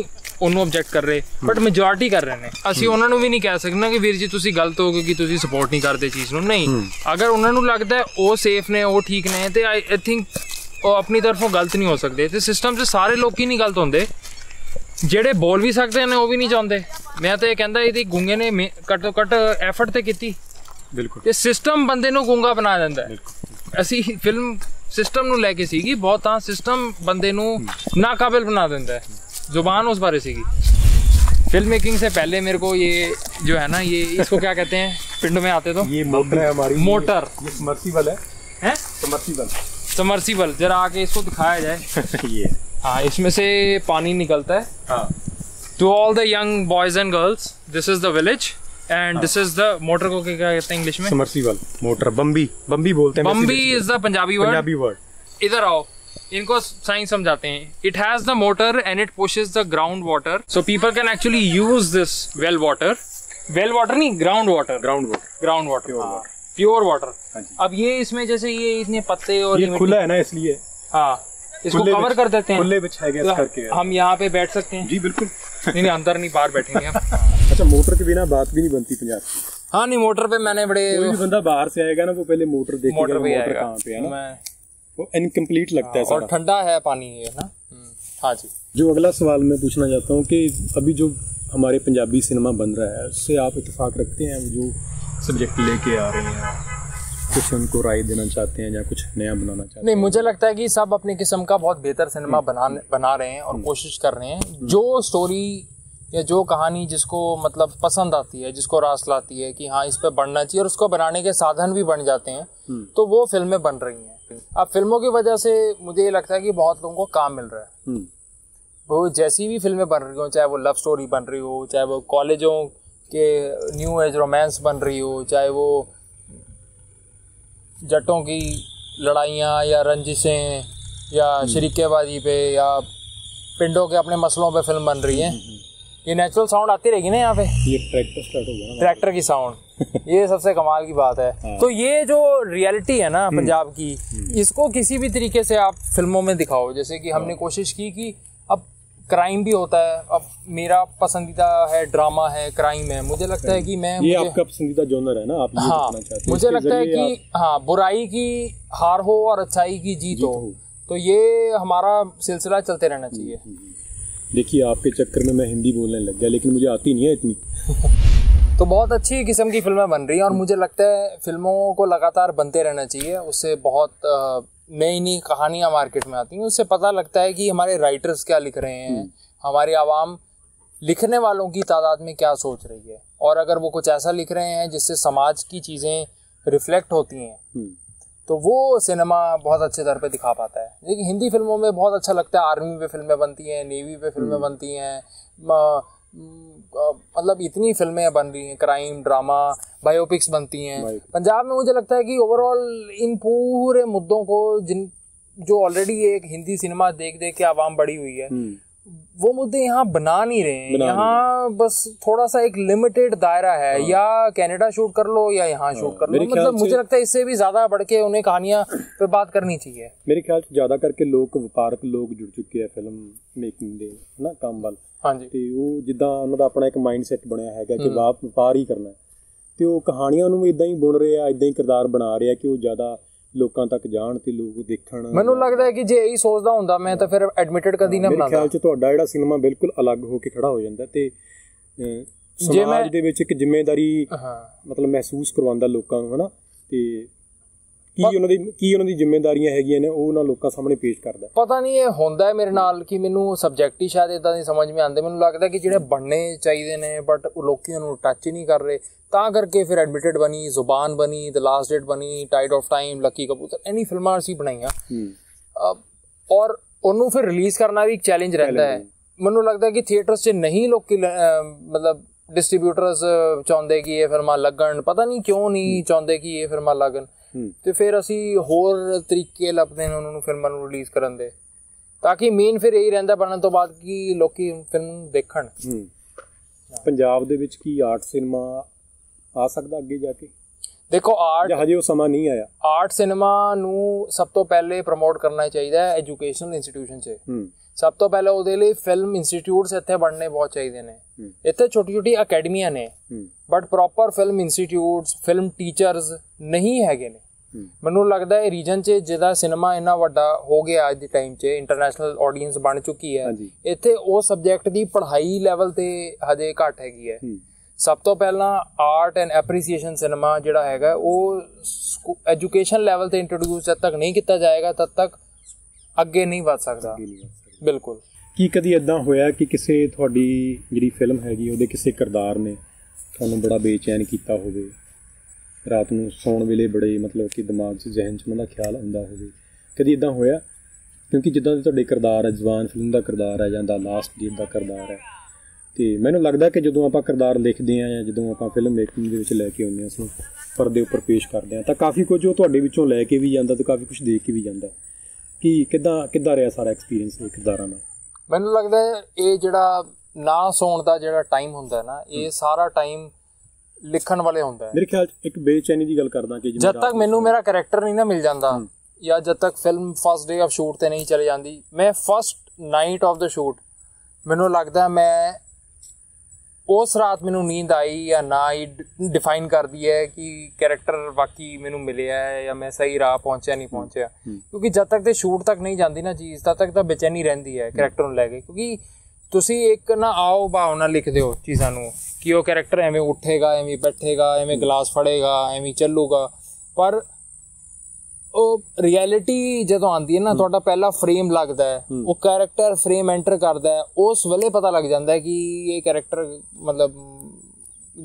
ओनू ऑब्जेक्ट कर रहे बट मेजोरिटी कर रहे हैं। असी उन्होंने भी नहीं कह सकते ना कि वीर जी तुसी गलत हो गए कि तुसी सपोर्ट नहीं करते चीज़ नूं, नहीं। अगर उन्होंने लगता है वो सेफ ने वो ठीक ने तो आई थिंक वो अपनी तरफों गलत नहीं हो सकते। तो सिस्टम से सारे लोग ही नहीं गलत होंगे, ਜਿਹੜੇ बोल भी सकते हैं वो भी नहीं चाहते। मैं तो यह कहता ये गूंगे ने घट्टो घट्ट एफर्ट तो की बिल्कुल, ये सिस्टम बंदे नूं गूंगा बना देता है। असी फिल्म सिस्टम नूं लैके सीगी बहुत, हाँ सिस्टम बंदे नूं नाकाबिल बना देता है। जुबान उस बारे सीगी। फिल्म मेकिंग से पहले मेरे को ये जो है ना ये इसको क्या कहते हैं पिंड में आते तो ये मोटर है हमारी, मोटर समर्सिबल है, समर्सिबल जरा आके इसको दिखाया जाए ये हाँ इसमें से पानी निकलता है। हाँ, to all the young boys and girls this is the village and this is the motor को क्या कहते हैं इंग्लिश में? समर्सिबल मोटर, बम्बी, बम्बी बोलते हैं। Bambi is the Punjabi word. इधर आओ, इनको साइंस समझाते हैं। It has the motor and it pushes the ground water so people can actually use this well water. Well water नहीं, ground water, ground water, pure water. अब ये इसमें जैसे ये इतने पत्ते और ये खुला है ना इसलिए हाँ इसको कवर कर देते हैं, हम यहाँ पे बैठ सकते हैं। जी बिल्कुल, नहीं अंदर नहीं बाहर बैठेंगे हम। अच्छा, मोटर के बिना बात भी नहीं बनती पंजाब की। हाँ नहीं, मोटर पे मैंने बड़े कोई भी बंदा बाहर से आएगा ना वो पहले मोटर देखेगा, मोटर पे आएगा कहाँ पे है ना, वो इनकम्प्लीट लगता है और ठंडा है पानी है ना। हाँ जी, जो अगला सवाल मैं पूछना चाहता हूँ कि अभी जो हमारे पंजाबी सिनेमा बन रहा है उससे आप इत्तेफाक रखते हैं? जो सब्जेक्ट लेके आ रहे हैं कुछ उनको राय देना चाहते हैं या कुछ नया बनाना चाहते हैं? नहीं, मुझे लगता है कि सब अपनी किस्म का बहुत बेहतर सिनेमा बना रहे हैं और कोशिश कर रहे हैं। जो स्टोरी या जो कहानी जिसको मतलब पसंद आती है, जिसको रास लाती है कि हाँ इस पर बढ़ना चाहिए और उसको बनाने के साधन भी बन जाते हैं तो वो फिल्में बन रही हैं। अब फिल्मों की वजह से मुझे ये लगता है कि बहुत लोगों को काम मिल रहा है। वो जैसी भी फिल्में बन रही हो, चाहे वो लव स्टोरी बन रही हो, चाहे वो कॉलेजों के न्यू एज रोमांस बन रही हो, चाहे वो जटों की लड़ाइयाँ या रंजिशें या शरीकेबाजी पे या पिंडों के अपने मसलों पर फिल्म बन रही है। ये नेचुरल साउंड आती रहेगी ना यहाँ पे, ये ट्रैक्टर स्टार्ट हो गया, ट्रैक्टर की साउंड ये सबसे कमाल की बात है। तो ये जो रियलिटी है ना पंजाब की, इसको किसी भी तरीके से आप फिल्मों में दिखाओ। जैसे कि हमने कोशिश की कि अब क्राइम भी होता है, अब मेरा पसंदीदा है ड्रामा है, क्राइम है, मुझे लगता है कि मैं ये आपका पसंदीदा जॉनर है ना आप? हाँ, मुझे लगता है कि हाँ बुराई की हार हो और अच्छाई की जीत हो, तो ये हमारा सिलसिला चलते रहना चाहिए। देखिए आपके चक्कर में मैं हिंदी बोलने लग गया लेकिन मुझे आती नहीं है इतनी। तो बहुत अच्छी किस्म की फिल्में बन रही हैं और मुझे लगता है फिल्मों को लगातार बनते रहना चाहिए। उससे बहुत नई नई कहानियाँ मार्केट में आती हैं, उससे पता लगता है कि हमारे राइटर्स क्या लिख रहे हैं, हमारी आवाम लिखने वालों की तादाद में क्या सोच रही है, और अगर वो कुछ ऐसा लिख रहे हैं जिससे समाज की चीज़ें रिफ्लेक्ट होती हैं तो वो सिनेमा बहुत अच्छे तौर पे दिखा पाता है। लेकिन हिंदी फिल्मों में बहुत अच्छा लगता है, आर्मी पे फिल्में बनती हैं, नेवी पे फिल्में बनती हैं, मतलब इतनी फिल्में बन रही हैं, क्राइम ड्रामा बायोपिक्स बनती हैं। पंजाब में मुझे लगता है कि ओवरऑल इन पूरे मुद्दों को जो ऑलरेडी एक हिंदी सिनेमा देख देख के आवाम बड़ी हुई है वो मुद्दे यहाँ बना नहीं रहे हैं। यहाँ बस थोड़ा सा एक लिमिटेड दायरा है, या कनाडा शूट कर लो या यहाँ शूट कर लो, मतलब मुझे लगता है इससे भी ज्यादा बढ़ के उन्हें कहानियां पे बात करनी चाहिए। मेरे ख्याल से ज्यादा करके लोग व्यापारक लोग जुड़ चुके हैं फिल्म मेकिंग दे है ना काम वाल। ਹਾਂਜੀ ਤੇ ਉਹ ਜਿੱਦਾਂ ਉਹਨਾਂ ਦਾ ਆਪਣਾ ਇੱਕ ਮਾਈਂਡਸੈਟ ਬਣਿਆ ਹੈਗਾ ਕਿ ਵਪਾਰ ਹੀ ਕਰਨਾ ਤੇ ਉਹ ਕਹਾਣੀਆਂ ਨੂੰ ਵੀ ਇਦਾਂ ਹੀ ਬੁਣ ਰਹੇ ਆ, ਇਦਾਂ ਹੀ ਕਿਰਦਾਰ ਬਣਾ ਰਹੇ ਆ ਕਿ ਉਹ ਜ਼ਿਆਦਾ ਲੋਕਾਂ ਤੱਕ ਜਾਣ ਤੇ ਲੋਕ ਦੇਖਣ। ਮੈਨੂੰ ਲੱਗਦਾ ਹੈ ਕਿ ਜੇ ਇਹੀ ਸੋਚਦਾ ਹੁੰਦਾ ਮੈਂ ਤਾਂ ਫਿਰ ਐਡਮਿਟਡ ਕਦੀ ਨਾ ਬਣਾਉਂਦਾ। ਮੇਰੇ ਖਿਆਲ 'ਚ ਤੁਹਾਡਾ ਜਿਹੜਾ ਸਿਨੇਮਾ ਬਿਲਕੁਲ ਅਲੱਗ ਹੋ ਕੇ ਖੜਾ ਹੋ ਜਾਂਦਾ ਤੇ ਸਮਾਜ ਦੇ ਵਿੱਚ ਇੱਕ ਜ਼ਿੰਮੇਵਾਰੀ ਮਤਲਬ ਮਹਿਸੂਸ ਕਰਵਾਉਂਦਾ ਲੋਕਾਂ ਨੂੰ ਹਨਾ ਤੇ की उन्होंने जिम्मेदारियां हैगियां ने वो ना लोकां सामने पेश करदा। पता नहीं ये होंदा है मेरे नाल कि मैनू सब्जैक्ट ही शायद इदां नहीं समझ में आंदे। मैनू लगदा कि जिहड़े बनने चाहिए ने बट लोकी उन्होंने टच ही नहीं कर रहे, तां करके फिर एडमिटेड बनी, जुबान बनी, द लास्ट डेट बनी, tide of time, lucky Kabootar, इन्हीं फिल्मां असीं बनाइयां और उन्होंने फिर रिलीज़ करना भी एक चैलेंज रहता है। मैनू लगदा कि थिएटर्स 'च नहीं लोकी मतलब डिस्ट्रीब्यूटर्स चाहुंदे कि ये फिल्मां लगण, पता नहीं क्यों नहीं चाहुंदे कि ये फिल्मां लगण ਤੇ ਫਿਰ ਅਸੀਂ ਹੋਰ ਤਰੀਕੇ ਲੱਭਦੇ ਨੇ ਉਹਨਾਂ ਨੂੰ ਫਿਲਮਾਂ ਨੂੰ ਰਿਲੀਜ਼ ਕਰਨ ਦੇ ਤਾਂ ਕਿ ਮੇਨ ਫਿਰ ਇਹੀ ਰਹਿੰਦਾ ਬਣਨ ਤੋਂ ਬਾਅਦ ਕਿ ਲੋਕੀ ਫਿਲਮ ਦੇਖਣ। ਪੰਜਾਬ ਦੇ ਵਿੱਚ ਕੀ ਆਰਟ ਸਿਨੇਮਾ ਆ ਸਕਦਾ ਅੱਗੇ ਜਾ ਕੇ? ਦੇਖੋ ਆਰਟ ਹਜੇ ਉਹ ਸਮਾਂ ਨਹੀਂ ਆਇਆ। ਆਰਟ ਸਿਨੇਮਾ ਨੂੰ ਸਭ ਤੋਂ ਪਹਿਲੇ ਪ੍ਰਮੋਟ ਕਰਨਾ ਚਾਹੀਦਾ ਹੈ ਐਜੂਕੇਸ਼ਨਲ ਇੰਸਟੀਟਿਊਸ਼ਨ 'ਚ। ਸਭ ਤੋਂ ਪਹਿਲਾਂ ਉਹਦੇ ਲਈ ਫਿਲਮ ਇੰਸਟੀਟਿਊਟਸ ਇੱਥੇ ਬਣਨੇ ਬਹੁਤ ਚਾਹੀਦੇ ਨੇ। ਇੱਥੇ ਛੋਟੀ ਛੋਟੀ ਅਕੈਡਮੀਆਂ ਨੇ but proper film institutes film teachers ਨਹੀਂ ਹੈਗੇ ਨੇ। ਮੈਨੂੰ ਲੱਗਦਾ ਇਹ ਰੀਜਨ 'ਚ ਜਿਹਦਾ ਸਿਨੇਮਾ ਇੰਨਾ ਵੱਡਾ ਹੋ ਗਿਆ ਅੱਜ ਦੇ ਟਾਈਮ 'ਚ ਇੰਟਰਨੈਸ਼ਨਲ ਆਡੀਅੰਸ ਬਣ ਚੁੱਕੀ ਹੈ, ਇੱਥੇ ਉਹ ਸਬਜੈਕਟ ਦੀ ਪੜ੍ਹਾਈ ਲੈਵਲ 'ਤੇ ਹਜੇ ਘੱਟ ਹੈਗੀ ਹੈ। ਸਭ ਤੋਂ ਪਹਿਲਾਂ ਆਰਟ ਐਂਡ ਐਪਰੀਸੀਏਸ਼ਨ ਸਿਨੇਮਾ ਜਿਹੜਾ ਹੈਗਾ ਉਹ ਐਜੂਕੇਸ਼ਨ ਲੈਵਲ 'ਤੇ ਇੰਟਰੋਡਿਊਸ ਜਦ ਤੱਕ ਨਹੀਂ ਕੀਤਾ ਜਾਏਗਾ ਤਦ ਤੱਕ ਅੱਗੇ ਨਹੀਂ ਵੱਧ ਸਕਦਾ। ਬਿਲਕੁਲ। ਕੀ ਕਦੀ ਇੱਦਾਂ ਹੋਇਆ ਕਿ ਕਿਸੇ ਤੁਹਾਡੀ ਜਿਹੜੀ ਫਿਲਮ ਹੈਗੀ ਉਹਦੇ ਕਿਸੇ ਕਿਰਦਾਰ ਨੇ ਤੁਹਾਨੂੰ ਬੜਾ ਬੇਚੈਨ ਕੀਤਾ ਹੋਵੇ, ਰਾਤ ਨੂੰ ਸੌਣ ਵੇਲੇ ਬੜੇ ਮਤਲਬ ਕਿ ਦਿਮਾਗ 'ਚ ਜ਼ਿਹਨ 'ਚ ਉਹਨਾਂ ਦਾ ਖਿਆਲ ਆਉਂਦਾ ਹੋਵੇ, ਕਦੀ ਇੱਦਾਂ ਹੋਇਆ? ਕਿਉਂਕਿ ਜਿੱਦਾਂ ਤੁਹਾਡੇ ਕਿਰਦਾਰ ਹੈ, ਜਵਾਨ ਫਿਲਮ ਦਾ ਕਿਰਦਾਰ ਹੈ ਜਾਂ ਦਾ ਲਾਸਟ ਡੇਟ ਦਾ ਕਿਰਦਾਰ ਹੈ ਤੇ ਮੈਨੂੰ ਲੱਗਦਾ ਕਿ ਜਦੋਂ ਆਪਾਂ ਕਿਰਦਾਰ ਲਿਖਦੇ ਹਾਂ ਜਾਂ ਜਦੋਂ ਆਪਾਂ ਫਿਲਮ ਮੇਕਿੰਗ ਦੇ ਵਿੱਚ ਲੈ ਕੇ ਆਉਂਦੇ ਹਾਂ ਉਸਨੂੰ ਪਰਦੇ ਉੱਪਰ ਪੇਸ਼ ਕਰਦੇ ਹਾਂ ਤਾਂ ਕਾਫੀ ਕੁਝ ਉਹ ਤੁਹਾਡੇ ਵਿੱਚੋਂ ਲੈ ਕੇ ਵੀ ਜਾਂਦਾ ਤੇ ਕਾਫੀ ਕੁਝ ਦੇਖ ਕੇ ਵੀ ਜਾਂਦਾ। ਕਿ ਕਿੱਦਾਂ ਰਿਹਾ ਸਾਰਾ ਐਕਸਪੀਰੀਅੰਸ ਇਹ ਕਿਰਦਾਰਾਂ ਨਾਲ? ਮੈਨੂੰ ਲੱਗਦਾ ਇਹ ਜਿਹੜਾ ਨਾ ਸੌਣ ਦਾ ਜਿਹੜਾ ਟਾਈਮ ਹੁੰਦਾ ਨਾ ਇਹ ਸਾਰਾ ਟਾਈਮ ਲਿਖਣ ਵਾਲੇ ਹੁੰਦਾ। ਮੇਰੇ ਖਿਆਲ 'ਚ ਇੱਕ ਬੇਚੈਨੀ ਦੀ ਗੱਲ ਕਰਦਾ ਕਿ ਜਦ ਤੱਕ ਮੈਨੂੰ ਮੇਰਾ ਕਰੈਕਟਰ ਨਹੀਂ ਨਾ ਮਿਲ ਜਾਂਦਾ ਜਾਂ ਜਦ ਤੱਕ film first day of shoot 'ਤੇ ਨਹੀਂ ਚਲੇ ਜਾਂਦੀ, ਮੈਂ ਫਸਟ ਨਾਈਟ ਆਫ ਦਾ ਸ਼ੂਟ ਮੈਨੂੰ ਲੱਗਦਾ ਮੈਂ ਉਸ ਰਾਤ ਮੈਨੂੰ ਨੀਂਦ ਆਈ ਜਾਂ ਨਾ ਆਈ ਡਿਫਾਈਨ ਕਰਦੀ ਹੈ ਕਿ ਕੈਰੈਕਟਰ ਬਾਕੀ ਮੈਨੂੰ ਮਿਲਿਆ ਹੈ ਜਾਂ ਮੈਂ ਸਹੀ ਰਾਹ ਪਹੁੰਚਿਆ ਨਹੀਂ ਪਹੁੰਚਿਆ। ਕਿਉਂਕਿ ਜਦ ਤੱਕ ਤੇ ਸ਼ੂਟ ਤੱਕ ਨਹੀਂ ਜਾਂਦੀ ਨਾ ਚੀਜ਼ ਤਦ ਤੱਕ ਤਾਂ ਬੇਚੈਨੀ ਰਹਿੰਦੀ ਹੈ ਕੈਰੈਕਟਰ ਨੂੰ ਲੈ ਕੇ, ਕਿਉਂਕਿ ਤੁਸੀਂ ਇੱਕ ਨਾ ਆਓ ਭਾਵਨਾ ਲਿਖਦੇ ਹੋ ਚੀਜ਼ਾਂ ਨੂੰ ਕਿ ਉਹ ਕੈਰੈਕਟਰ ਐਵੇਂ ਉੱਠੇਗਾ, ਐਵੇਂ ਬੈਠੇਗਾ, ਐਵੇਂ ਗਲਾਸ ਫੜੇਗਾ, ਐਵੇਂ ਚੱਲੂਗਾ, ਪਰ ਉਹ ਰਿਐਲਿਟੀ ਜਦੋਂ ਆਉਂਦੀ ਹੈ ਨਾ ਤੁਹਾਡਾ ਪਹਿਲਾ ਫਰੇਮ ਲੱਗਦਾ ਹੈ, ਉਹ ਕੈਰੈਕਟਰ ਫਰੇਮ ਐਂਟਰ ਕਰਦਾ ਹੈ, ਉਸ ਵੇਲੇ ਪਤਾ ਲੱਗ ਜਾਂਦਾ ਹੈ ਕਿ ਇਹ ਕੈਰੈਕਟਰ ਮਤਲਬ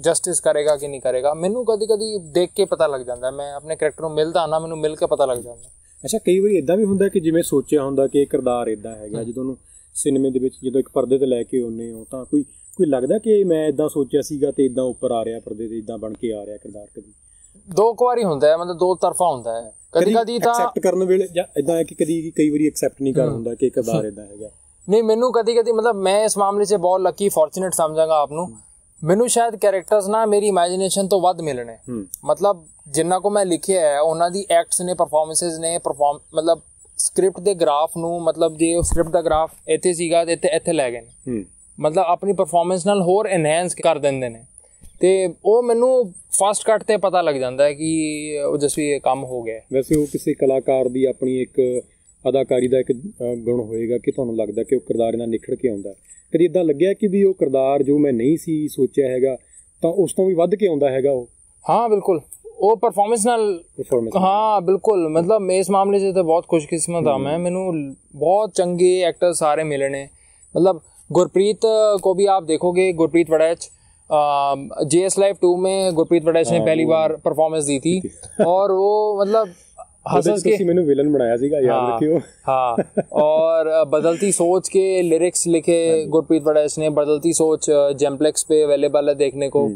ਜਸਟਿਸ ਕਰੇਗਾ ਕਿ ਨਹੀਂ ਕਰੇਗਾ। ਮੈਨੂੰ ਕਦੀ ਕਦੀ ਦੇਖ ਕੇ ਪਤਾ ਲੱਗ ਜਾਂਦਾ, ਮੈਂ ਆਪਣੇ ਕੈਰੈਕਟਰ ਨੂੰ ਮਿਲਦਾ ਨਾ ਮੈਨੂੰ ਮਿਲ ਕੇ ਪਤਾ ਲੱਗ ਜਾਂਦਾ। ਅੱਛਾ ਕਈ ਵਾਰੀ ਇੱਦਾਂ ਵੀ ਹੁੰਦਾ ਕਿ ਜਿਵੇਂ ਸੋਚਿਆ ਹੁੰਦਾ ਕਿ ਇਹ ਕਿਰਦਾਰ ਇੱਦਾਂ ਹੈਗਾ, ਜਦੋਂ ਉਹਨੂੰ ਸਿਨੇਮੇ ਦੇ ਵਿੱਚ ਜਦੋਂ ਇੱਕ ਪਰਦੇ 'ਤੇ ਲੈ ਕੇ ਆਉਂਦੇ ਹੋ ਤਾਂ ਕੋਈ ਲੱਗਦਾ ਕਿ ਮੈਂ ਇੱਦਾਂ ਸੋਚਿਆ ਸੀਗਾ ਅਤੇ ਇੱਦਾਂ ਉੱਪਰ ਆ ਰਿਹਾ ਪਰਦੇ 'ਤੇ ਇੱਦਾਂ ਬਣ ਕੇ ਆ ਰਿਹਾ ਕਿਰਦਾਰ? ਕਦੀ ਦੋ ਕੁ ਵਾਰੀ ਹੁੰਦਾ ਹੈ, ਮਤਲਬ ਦੋ ਤਰਫਾ ਹੁੰਦਾ ਹੈ। ਕਦੀ ਕਦੀ ਤਾਂ ਐਕਸੈਪਟ ਕਰਨ ਵੇਲੇ ਜਾਂ ਇੱਦਾਂ ਹੈ ਕਿ ਕਦੀ ਕਈ ਵਾਰੀ ਐਕਸੈਪਟ ਨਹੀਂ ਕਰ ਹੁੰਦਾ ਕਿ ਕਿਰਦਾਰ ਇੱਦਾਂ ਹੈਗਾ। ਨਹੀਂ ਮੈਨੂੰ ਕਦੀ ਕਦੀ ਮਤਲਬ ਮੈਂ ਇਸ ਮਾਮਲੇ 'ਚ ਬਹੁਤ ਲੱਕੀ ਫੋਰਚੂਨੇਟ ਸਮਝਾਂਗਾ ਆਪ ਨੂੰ। ਮੈਨੂੰ ਸ਼ਾਇਦ ਕੈਰੈਕਟਰਸ ਨਾ ਮੇਰੀ ਇਮੈਜੀਨੇਸ਼ਨ ਤੋਂ ਵੱਧ ਮਿਲਣੇ, ਮਤਲਬ ਜਿੰਨਾ ਕੋ ਮੈਂ ਲਿਖਿਆ ਹੈ ਉਹਨਾਂ ਦੀ ਐਕਟਸ ਨੇ, ਪਰਫਾਰਮੈਂਸਿਸ ਨੇ, ਮਤਲਬ ਸਕ੍ਰਿਪਟ ਦੇ ਗ੍ਰਾਫ ਨੂੰ, ਮਤਲਬ ਜੇ ਸਕ੍ਰਿਪਟ ਦਾ ਗ੍ਰਾਫ ਇੱਥੇ ਸੀਗਾ ਅਤੇ ਇੱਥੇ ਲੈ ਗਏ ਨੇ, ਮਤਲਬ ਆਪਣੀ ਪਰਫਾਰਮੈਂਸ ਨਾਲ ਹੋਰ ਇਨਹੈਂਸ ਕਰ ਦਿੰਦੇ ਨੇ ਅਤੇ ਉਹ ਮੈਨੂੰ ਫਸਟ ਕੱਟ 'ਤੇ ਪਤਾ ਲੱਗ ਜਾਂਦਾ ਹੈ ਕਿ ਓਜਸਵੀ ਇਹ ਕੰਮ ਹੋ ਗਿਆ। ਵੈਸੇ ਉਹ ਕਿਸੇ ਕਲਾਕਾਰ ਦੀ ਆਪਣੀ ਇੱਕ ਅਦਾਕਾਰੀ ਦਾ ਇੱਕ ਗੁਣ ਹੋਏਗਾ ਕਿ ਤੁਹਾਨੂੰ ਲੱਗਦਾ ਕਿ ਉਹ ਕਿਰਦਾਰ ਨਾਲ ਨਿਖੜ ਕੇ ਆਉਂਦਾ। ਕਦੀ ਇੱਦਾਂ ਲੱਗਿਆ ਕਿ ਵੀ ਉਹ ਕਿਰਦਾਰ ਜੋ ਮੈਂ ਨਹੀਂ ਸੀ ਸੋਚਿਆ ਹੈਗਾ ਤਾਂ ਉਸ ਤੋਂ ਵੀ ਵੱਧ ਕੇ ਆਉਂਦਾ ਹੈਗਾ ਉਹ। हाँ बिल्कुल, वो परफॉर्मेंस हाँ बिल्कुल, मतलब मैं इस मामले से तो बहुत खुशकिस्मत हाँ। मैं मैनू बहुत चंगे एक्टर सारे मिले ने, मतलब गुरप्रीत को भी आप देखोगे, गुरप्रीत वड़ैच JSLive 2 में गुरप्रीत वड़ैच ने पहली बार परफॉर्मेंस दी थी और वो मतलब हंस के मैंने विलन बनाया सीगा, याद रखियो हाँ। और बदलती सोच के लिरिक्स लिखे गुरप्रीत वड़ैच ने, बदलती सोच जेम्प्लेक्स पे अवेलेबल है देखने को।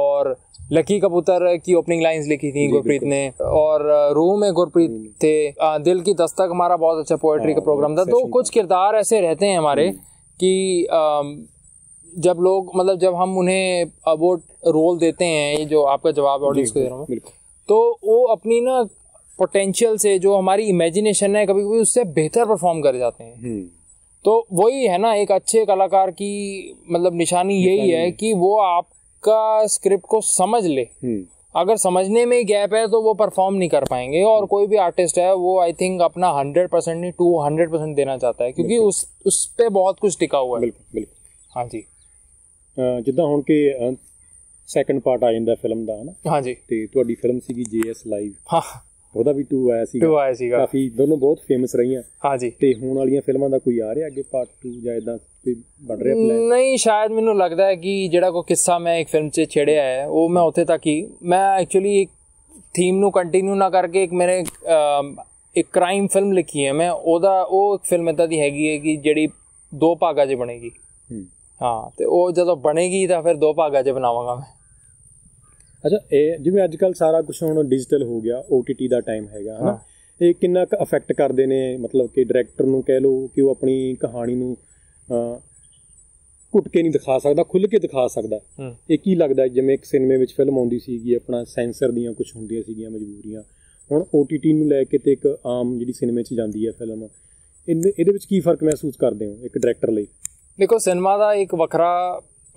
और लकी कबूतर की ओपनिंग लाइंस लिखी थी गुरप्रीत ने, और रूह में गुरप्रीत थे। दिल की दस्तक हमारा बहुत अच्छा पोएट्री का प्रोग्राम था। तो कुछ किरदार ऐसे रहते हैं हमारे कि जब लोग मतलब जब हम उन्हें वो रोल देते हैं, जो आपका जवाब ऑडियंस को दे रहा हूँ, तो वो अपनी ना पोटेंशियल से जो हमारी इमेजिनेशन है कभी कभी उससे बेहतर परफॉर्म कर जाते हैं। तो वही है ना एक अच्छे कलाकार की मतलब निशानी यही है कि वो आप का स्क्रिप्ट को समझ ले, अगर समझने में गैप है तो वो परफॉर्म नहीं कर पाएंगे। और कोई भी आर्टिस्ट है वो आई थिंक अपना 100% नहीं 200% देना चाहता है, क्योंकि उस पे बहुत कुछ टिका हुआ है। बिल्कुल बिल्कुल हाँ जी। जिदा हुण के सेकंड पार्ट आ जांदा फिल्म दा है ना। हाँ जी, ते तुहाडी फिल्म सीगी JSLive, हां ਉਹਦਾ ਵੀ 2 ਆਇਆ ਸੀ, 2 ਆਇਆ ਸੀਗਾ, ਕਾਫੀ ਦੋਨੋਂ ਬਹੁਤ ਫੇਮਸ ਰਹੀਆਂ। ਹਾਂਜੀ, ਤੇ ਹੁਣ ਵਾਲੀਆਂ ਫਿਲਮਾਂ ਦਾ ਕੋਈ ਆ ਰਿਹਾ ਅੱਗੇ ਪਾਰਟ 2 ਜਾਂ ਇਦਾਂ ਕੋਈ ਬਣ ਰਿਹਾ ਪਲਾਨ? ਨਹੀਂ, ਸ਼ਾਇਦ ਮੈਨੂੰ ਲੱਗਦਾ ਹੈ ਕਿ ਜਿਹੜਾ ਕੋ ਕਿੱਸਾ ਮੈਂ ਇੱਕ ਫਿਲਮ 'ਚ ਛੇੜਿਆ ਹੈ ਉਹ ਮੈਂ ਉੱਥੇ ਤੱਕ ਹੀ, ਮੈਂ ਐਕਚੁਅਲੀ ਇੱਕ ਥੀਮ ਨੂੰ ਕੰਟੀਨਿਊ ਨਾ ਕਰਕੇ ਇੱਕ ਮੇਰੇ ਇੱਕ ਕ੍ਰਾਈਮ ਫਿਲਮ ਲਿਖੀ ਹੈ ਮੈਂ, ਉਹਦਾ ਉਹ ਇੱਕ ਫਿਲਮ ਇਦਾਂ ਦੀ ਹੈਗੀ ਹੈ ਕਿ ਜਿਹੜੀ 2 ਭਾਗਾਂ 'ਚ ਬਣੇਗੀ। ਹਾਂ, ਤੇ ਉਹ ਜਦੋਂ ਬਣੇਗੀ ਤਾਂ ਫਿਰ 2 ਭਾਗਾਂ 'ਚ ਬਣਾਵਾਂਗਾ ਮੈਂ। अच्छा, जिवें अज कल सारा कुछ हुण डिजिटल हो गया, OTT दा टाइम हैगा है ना, ये कितना अफेक्ट करदे ने मतलब कि डायरैक्टर नूं कह लो कि वो अपनी कहानी नूं घुट के नहीं दिखा सकदा, खुल के दिखा सकदा। ये की लगदा जिवें एक सिनेमे विच फिल्म आउंदी सीगी, अपना सेंसर दियां कुछ हुंदियां सीगीयां मजबूरीयां, हुण OTT नूं लैके ते एक आम जिहड़ी सिनेमे च जांदी है फिल्म, इहदे विच की फर्क महसूस करदे हो एक डायरैक्टर लई? देखो, सिनेमा दा एक वखरा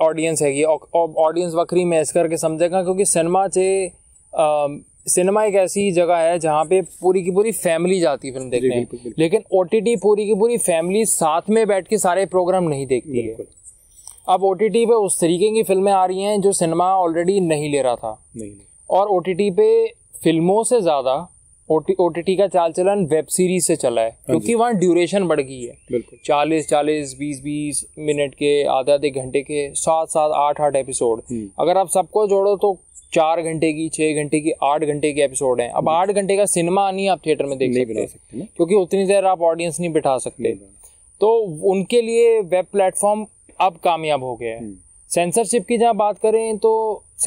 ऑडियंस हैगी, ऑडियंस वक्री मैं इस करके समझेगा क्योंकि सिनेमा एक ऐसी जगह है जहाँ पे पूरी की पूरी फैमिली जाती है फिल्म देखने। बिल्कुल। लेकिन OTT पूरी की पूरी फैमिली साथ में बैठ के सारे प्रोग्राम नहीं देखती है। अब OTT पे उस तरीके की फिल्में आ रही हैं जो सिनेमा ऑलरेडी नहीं ले रहा था, नहीं। और OTT पे फिल्मों से ज़्यादा OTT का चाल चलन वेब सीरीज से चला है, क्योंकि वहाँ ड्यूरेशन बढ़ गई है, 40-40, 20-20 मिनट के, आधे घंटे के, 7-7, 8-8 एपिसोड। अगर आप सबको जोड़ो तो 4 घंटे की, 6 घंटे की, 8 घंटे के एपिसोड हैं। अब 8 घंटे का सिनेमा नहीं आप थिएटर में देख सकते, क्योंकि उतनी देर आप ऑडियंस नहीं बिठा सकते। तो उनके लिए वेब प्लेटफॉर्म अब कामयाब हो गया है। सेंसरशिप की जहाँ बात करें तो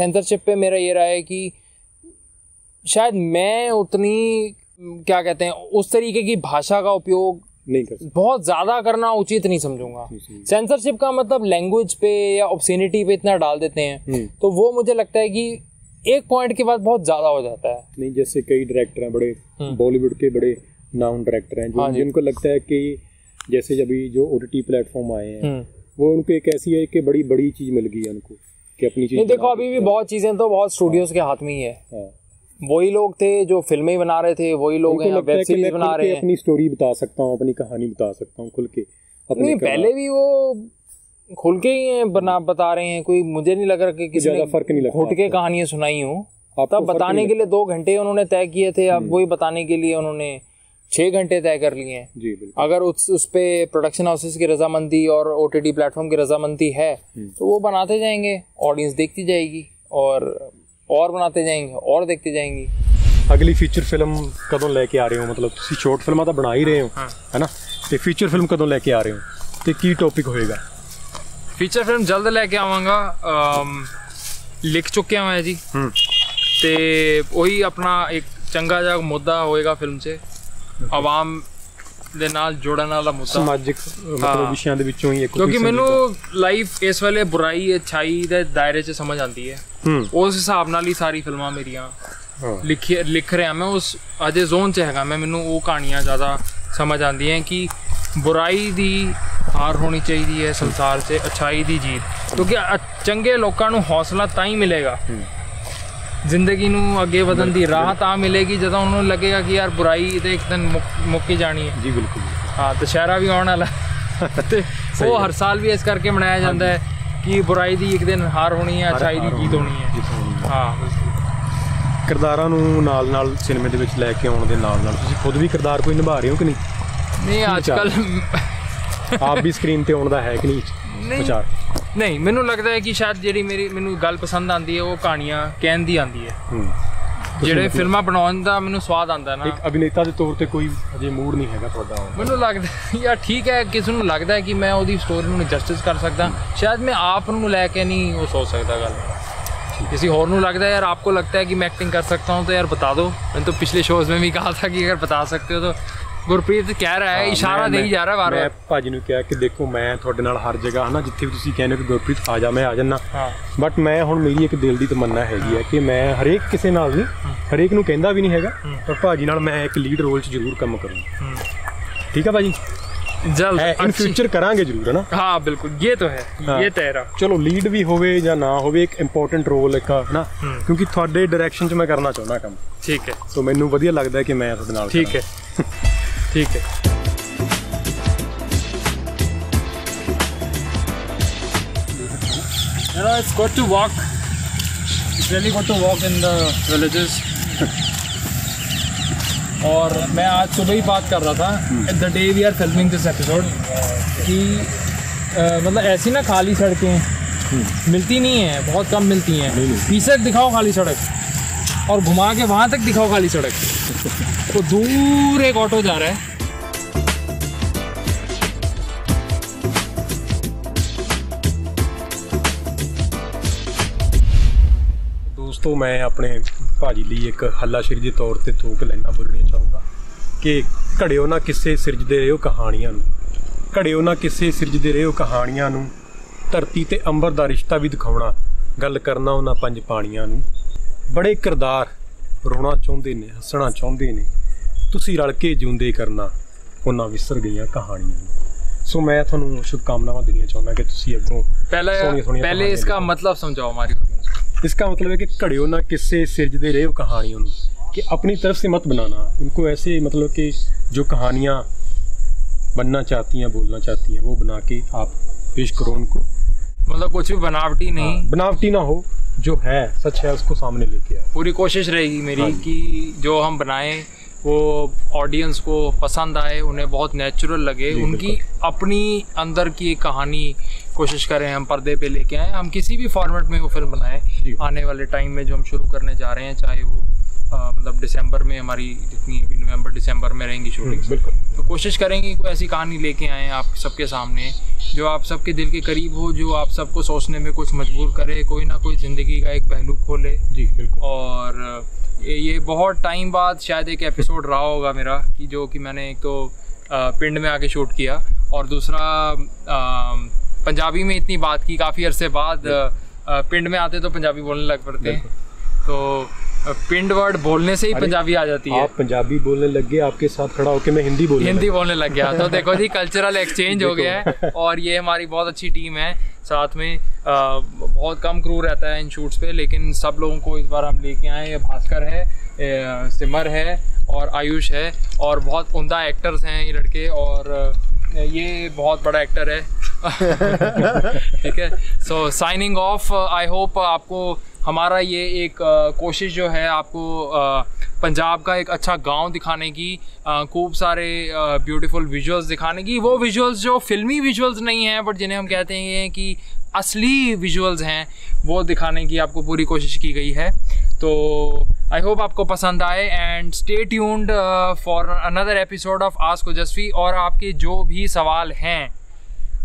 सेंसरशिप पे मेरा ये रहा है कि शायद मैं उतनी क्या कहते हैं उस तरीके की भाषा का उपयोग नहीं कर, बहुत ज्यादा करना उचित नहीं समझूंगा। सेंसरशिप का मतलब लैंग्वेज पे या ऑब्सैनिटी पे इतना डाल देते हैं, तो वो मुझे लगता है कि एक पॉइंट के बाद बहुत ज्यादा हो जाता है। नहीं, जैसे कई डायरेक्टर हैं बड़े, बॉलीवुड के बड़े नाम डायरेक्टर हैं, जो जिनको लगता है कि जैसे अभी जो OTT प्लेटफॉर्म आए हैं वो उनको एक ऐसी है कि बड़ी बड़ी चीज मिल गई है उनको कि अपनी चीज। देखो, अभी भी बहुत चीजें तो बहुत स्टूडियोज के हाथ में ही है, वही लोग थे जो फिल्में बना रहे थे, वही लोग हैं वेब सीरीज बना रहे हैं। अपनी स्टोरी बता सकता हूँ, अपनी कहानी बता सकता हूँ खुल के, अपनी पहले भी वो खुल के ही बता रहे हैं। कोई मुझे नहीं लग रहा कि किसी ने फर्क नहीं लगा, घुट के कहानियां सुनाई हूँ। तब बताने के लिए 2 घंटे उन्होंने तय किए थे, अब वही बताने के लिए उन्होंने 6 घंटे तय कर लिए हैं। अगर उस पे प्रोडक्शन हाउसेस की रजामंदी और OTT प्लेटफॉर्म की रजामंदी है तो वो बनाते जाएंगे, ऑडियंस देखती जाएगी और बनाते जाएंगे और देखते जाएंगे। अगली फीचर फिल्म कदों लेके आ रहे हो? मतलब तुसी शॉर्ट फिल्मां तां बना ही रहे हो है ना, ते फीचर फिल्म कदों लेके आ रहे हो, ते की टॉपिक होएगा? फीचर फिल्म जल्द लेके आवांगा, लिख चुके हैं जी, ते वही अपना एक चंगा जा मुद्दा होएगा फिल्म से, आवाम ਦੇ ਨਾਲ ਜੁੜਨ ਵਾਲਾ ਮੁੱਦਾ, ਸਮਾਜਿਕ ਮਤਲਬ ਵਿਸ਼ਿਆਂ ਦੇ ਵਿੱਚੋਂ ਹੀ ਇੱਕ। ਕਿਉਂਕਿ ਮੈਨੂੰ ਲਾਈਫ ਇਸ ਵੇਲੇ ਬੁਰਾਈ ਅੱਛਾਈ ਦੇ ਦਾਇਰੇ 'ਚ ਸਮਝ ਆਉਂਦੀ ਹੈ, ਉਸ ਹਿਸਾਬ ਨਾਲ ਹੀ ਸਾਰੀ ਫਿਲਮਾਂ ਮੇਰੀਆਂ ਲਿਖ ਰਿਹਾ ਮੈਂ, ਉਸ ਅਜੇ ਜ਼ੋਨ 'ਚ ਹੈਗਾ ਮੈਂ। ਮੈਨੂੰ ਉਹ ਕਹਾਣੀਆਂ ਜ਼ਿਆਦਾ ਸਮਝ ਆਉਂਦੀਆਂ ਕਿ ਬੁਰਾਈ ਦੀ ਹਾਰ ਹੋਣੀ ਚਾਹੀਦੀ ਹੈ ਸੰਸਾਰ 'ਚ, ਅੱਛਾਈ ਦੀ ਜੀਤ, ਕਿਉਂਕਿ ਚੰਗੇ ਲੋਕਾਂ ਨੂੰ ਹੌਸਲਾ ਤਾਂ ਹੀ ਮਿਲੇਗਾ, ਜ਼ਿੰਦਗੀ ਨੂੰ ਅੱਗੇ ਵਧਣ ਦੀ ਰਾਹ ਤਾਂ ਮਿਲੇਗੀ ਜਦੋਂ ਉਹਨਾਂ ਨੂੰ ਲੱਗੇਗਾ ਕਿ ਯਾਰ ਬੁਰਾਈ ਤੇ ਇੱਕ ਦਿਨ ਮੁੱਕ ਹੀ ਜਾਣੀ ਹੈ। ਜੀ ਬਿਲਕੁਲ। ਹਾਂ, ਦੁਸਹਿਰਾ ਵੀ ਆਉਣ ਵਾਲਾ, ਉਹ ਹਰ ਸਾਲ ਵੀ ਇਸ ਕਰਕੇ ਮਨਾਇਆ ਜਾਂਦਾ ਹੈ कि बुराई दी एक दिन हार होनी है, अच्छाई दी जीत होनी है। हाँ, किरदारां नूं नाल नाल सिनेमे दे विच लैके आउण दे नाल नाल तुसीं खुद भी किरदार कोई निभा रहे हो कि नहीं? नहीं, आजकल आप भी स्क्रीन ते आउण दा है कि नहीं विचार? नहीं, मैनू लगदा है कि शायद जिहड़ी मेरी मैनू गल पसंद आंदी है वो कहानियां कहण दी आंदी है, जिहड़े फिल्मां बनाउण दा मैनू स्वाद आंदा ना। एक अभिनेता दे तौर ते कोई अजे मूड नहीं हैगा तुहाडा? मैनू लगदा यार ठीक है, किसी नूं लगदा है कि मैं ओहदी स्टोरी नूं जस्टिस कर सकदा, शायद मैं आप नूं लै के नहीं ओ सोच सकदा गल। किसी और नू लगता है यार, आपको लगता है कि मैं एक्टिंग कर सकता हूँ तो यार बता दो। मैंने तो पिछले शोज में भी कहा था कि अगर बता सकते हो तो। गुरप्रीत कह रहा है, इशारा दे ही जा रहा है बार बार। भाजी ने कहा कि देखो मैं थोड़े नाल हर जगह है ना, जिथे भी तुसीं कहने कि गुरप्रीत आ जा मैं आ जाना, बट मैं हुण मेरी एक दिल की तमन्ना हैगी है कि मैं हरेक किसी नाल नहीं, हरेक नू कहंदा भी नहीं हैगा, पर भाजी नाल मैं एक लीड रोल च जरूर काम करूँ। ठीक है भाजी, जल्द इन फ्यूचर करांगे जरूर, है ना? हाँ बिल्कुल, ये तो है, ये तेरा चलो लीड भी होवे या ना होवे एक इंपॉर्टेंट रोल एक ना, क्योंकि थोड़े डायरेक्शन च मैं करना चाहना काम। ठीक है, तो मैनू वधिया लगदा है कि मैं थोड़े नाल। ठीक है ठीक है। It's good to walk. It's really good to walk in the villages. और मैं आज सुबह ही बात कर रहा था the day we are filming this episode कि मतलब ऐसी ना खाली सड़कें मिलती नहीं है, बहुत कम मिलती हैं। पीछे दिखाओ खाली सड़क और घुमा के वहाँ तक दिखाओ खाली सड़क, तो दूर एक ऑटो जा रहा है। तो मैं अपने भाजी लिए एक हल्लाशेरी के तौर पर थोक लाइना बोलनी चाहूँगा कि घड़िओ ना किसे सिरजते रहो कहानियां, घड़िओ ना किसे सिरजते रहो कहानियां, धरती ते अंबर दा रिश्ता भी दिखाउणा, गल करना उन्हां पंज पाणियां। बड़े किरदार रोना चाहुंदे ने, हसना चाहुंदे ने, तुसीं रल के जिउंदे करना उन्हां विसर गईआं कहानियां। सो मैं तुहानूं शुभकामनावां देणियां चाहुंदा कि तुसीं अग्गों पहले इसका मतलब समझाओ हमारी ऑडियंस को। इसका मतलब है कि घड़ियों ना किससे सिरजते रहे हो कहानियों कि अपनी तरफ से मत बनाना उनको, ऐसे मतलब कि जो कहानियाँ बनना चाहती हैं, बोलना चाहती हैं, वो बना के आप पेश करो उनको। मतलब कुछ भी बनावटी नहीं। हाँ, बनावटी ना हो, जो है सच है उसको सामने लेके आओ। पूरी कोशिश रहेगी मेरी। हाँ, कि जो हम बनाएं वो ऑडियंस को पसंद आए, उन्हें बहुत नेचुरल लगे, उनकी अपनी अंदर की कहानी कोशिश करें हम पर्दे पे लेके आएँ। हम किसी भी फॉर्मेट में वो फिल्म बनाएं आने वाले टाइम में जो हम शुरू करने जा रहे हैं, चाहे वो मतलब दिसंबर में हमारी जितनी भी नवंबर दिसंबर में रहेंगी शूटिंग्स, तो कोशिश करेंगे कोई ऐसी कहानी लेके आएँ आप सबके सामने जो आप सबके दिल के करीब हो, जो आप सबको सोचने में कुछ मजबूर करे, कोई ना कोई ज़िंदगी का एक पहलू खोले। जी बिल्कुल। और ये बहुत टाइम बाद शायद एक एपिसोड रहा होगा मेरा कि जो कि मैंने एक तो पिंड में आके शूट किया और दूसरा पंजाबी में इतनी बात की काफ़ी अरसे बाद। पिंड में आते तो पंजाबी बोलने लग पड़ते हैं, तो पिंड वर्ड बोलने से ही पंजाबी आ जाती है। आप पंजाबी बोलने लग गए, आपके साथ खड़ा होकर मैं हिंदी बोलने लग गया। तो देखो जी कल्चरल एक्सचेंज हो गया है। और ये हमारी बहुत अच्छी टीम है साथ में, बहुत कम क्रू रहता है इन शूट्स पे, लेकिन सब लोगों को इस बार हम लेके आए। ये भास्कर है, सिमर है और आयुष है, और बहुत उम्दा एक्टर्स हैं ये लड़के, और ये बहुत बड़ा एक्टर है। ठीक है, so signing off. I hope आपको हमारा ये एक कोशिश जो है आपको पंजाब का एक अच्छा गांव दिखाने की, खूब सारे ब्यूटीफुल विजुअल्स दिखाने की, वो विजुअल्स जो फिल्मी विजुअल्स नहीं हैं बट जिन्हें हम कहते हैं कि असली विजुअल्स हैं, वो दिखाने की आपको पूरी कोशिश की गई है। तो आई होप आपको पसंद आए and stay tuned for another episode of ask Ojaswi. और आपके जो भी सवाल हैं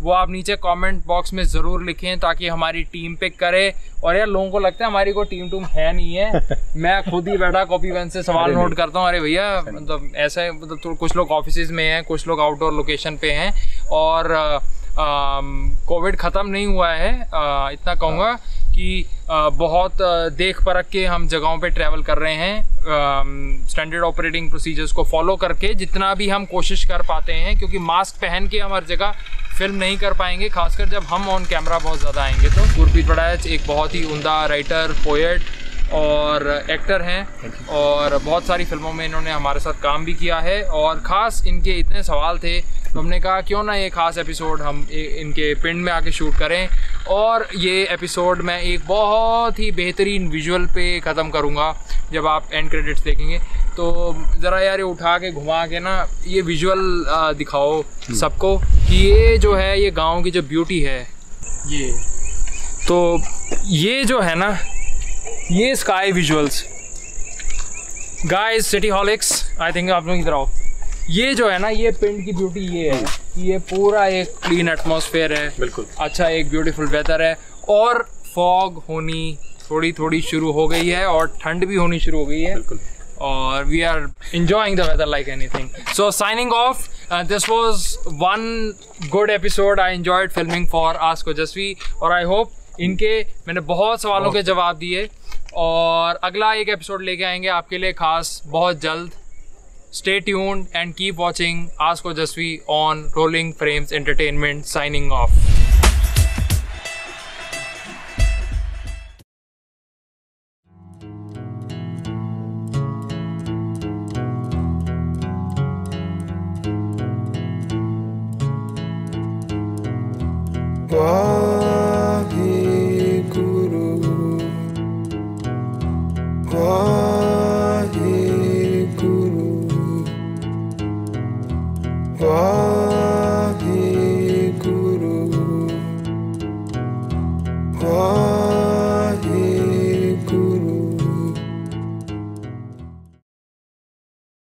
वो आप नीचे कमेंट बॉक्स में ज़रूर लिखें ताकि हमारी टीम पिक करे। और यार लोगों को लगता है हमारी कोई टीम टूम है नहीं है, मैं खुद ही बैठा कॉपी पेन से सवाल नोट करता हूँ। अरे भैया मतलब ऐसा है, मतलब तो कुछ लोग ऑफिसेज में हैं, कुछ लोग आउटडोर लोकेशन पे हैं, और कोविड ख़त्म नहीं हुआ है। इतना कहूँगा कि बहुत देख परख के हम जगहों पे ट्रैवल कर रहे हैं, स्टैंडर्ड ऑपरेटिंग प्रोसीजर्स को फॉलो करके जितना भी हम कोशिश कर पाते हैं, क्योंकि मास्क पहन के हम हर जगह फिल्म नहीं कर पाएंगे, खासकर जब हम ऑन कैमरा बहुत ज़्यादा आएंगे। तो गुरप्रीत वड़ाइच एक बहुत ही उम्दा राइटर, पोएट और एक्टर हैं, और बहुत सारी फिल्मों में इन्होंने हमारे साथ काम भी किया है। और ख़ास इनके इतने सवाल थे तो हमने कहा क्यों ना ये ख़ास एपिसोड हम इनके पिंड में आके शूट करें। और ये एपिसोड मैं एक बहुत ही बेहतरीन विजुअल पे ख़त्म करूँगा जब आप एंड क्रेडिट्स देखेंगे। तो ज़रा यार ये उठा के घुमा के ना ये विजुअल दिखाओ सबको कि ये जो है ये गांव की जो ब्यूटी है ये, तो ये जो है ना ये sky visuals. Guys city हॉलिक्स I think आप लोग इधर आओ। ये जो है ना ये पिंड की ब्यूटी ये है, ये पूरा एक क्लीन एटमॉस्फेयर है, बिल्कुल अच्छा एक ब्यूटीफुल वेदर है और फॉग होनी थोड़ी थोड़ी शुरू हो गई है और ठंड भी होनी शुरू हो गई है, बिल्कुल। और we are enjoying the weather like anything. So signing off, this was one good episode. I enjoyed filming for ask Ojaswi और आई होप इनके मैंने बहुत सवालों के जवाब दिए और अगला एक एपिसोड लेके आएंगे आपके लिए खास बहुत जल्द। Stay tuned and keep watching Ask Ojaswwee on Rolling Frames Entertainment, signing off. Wow.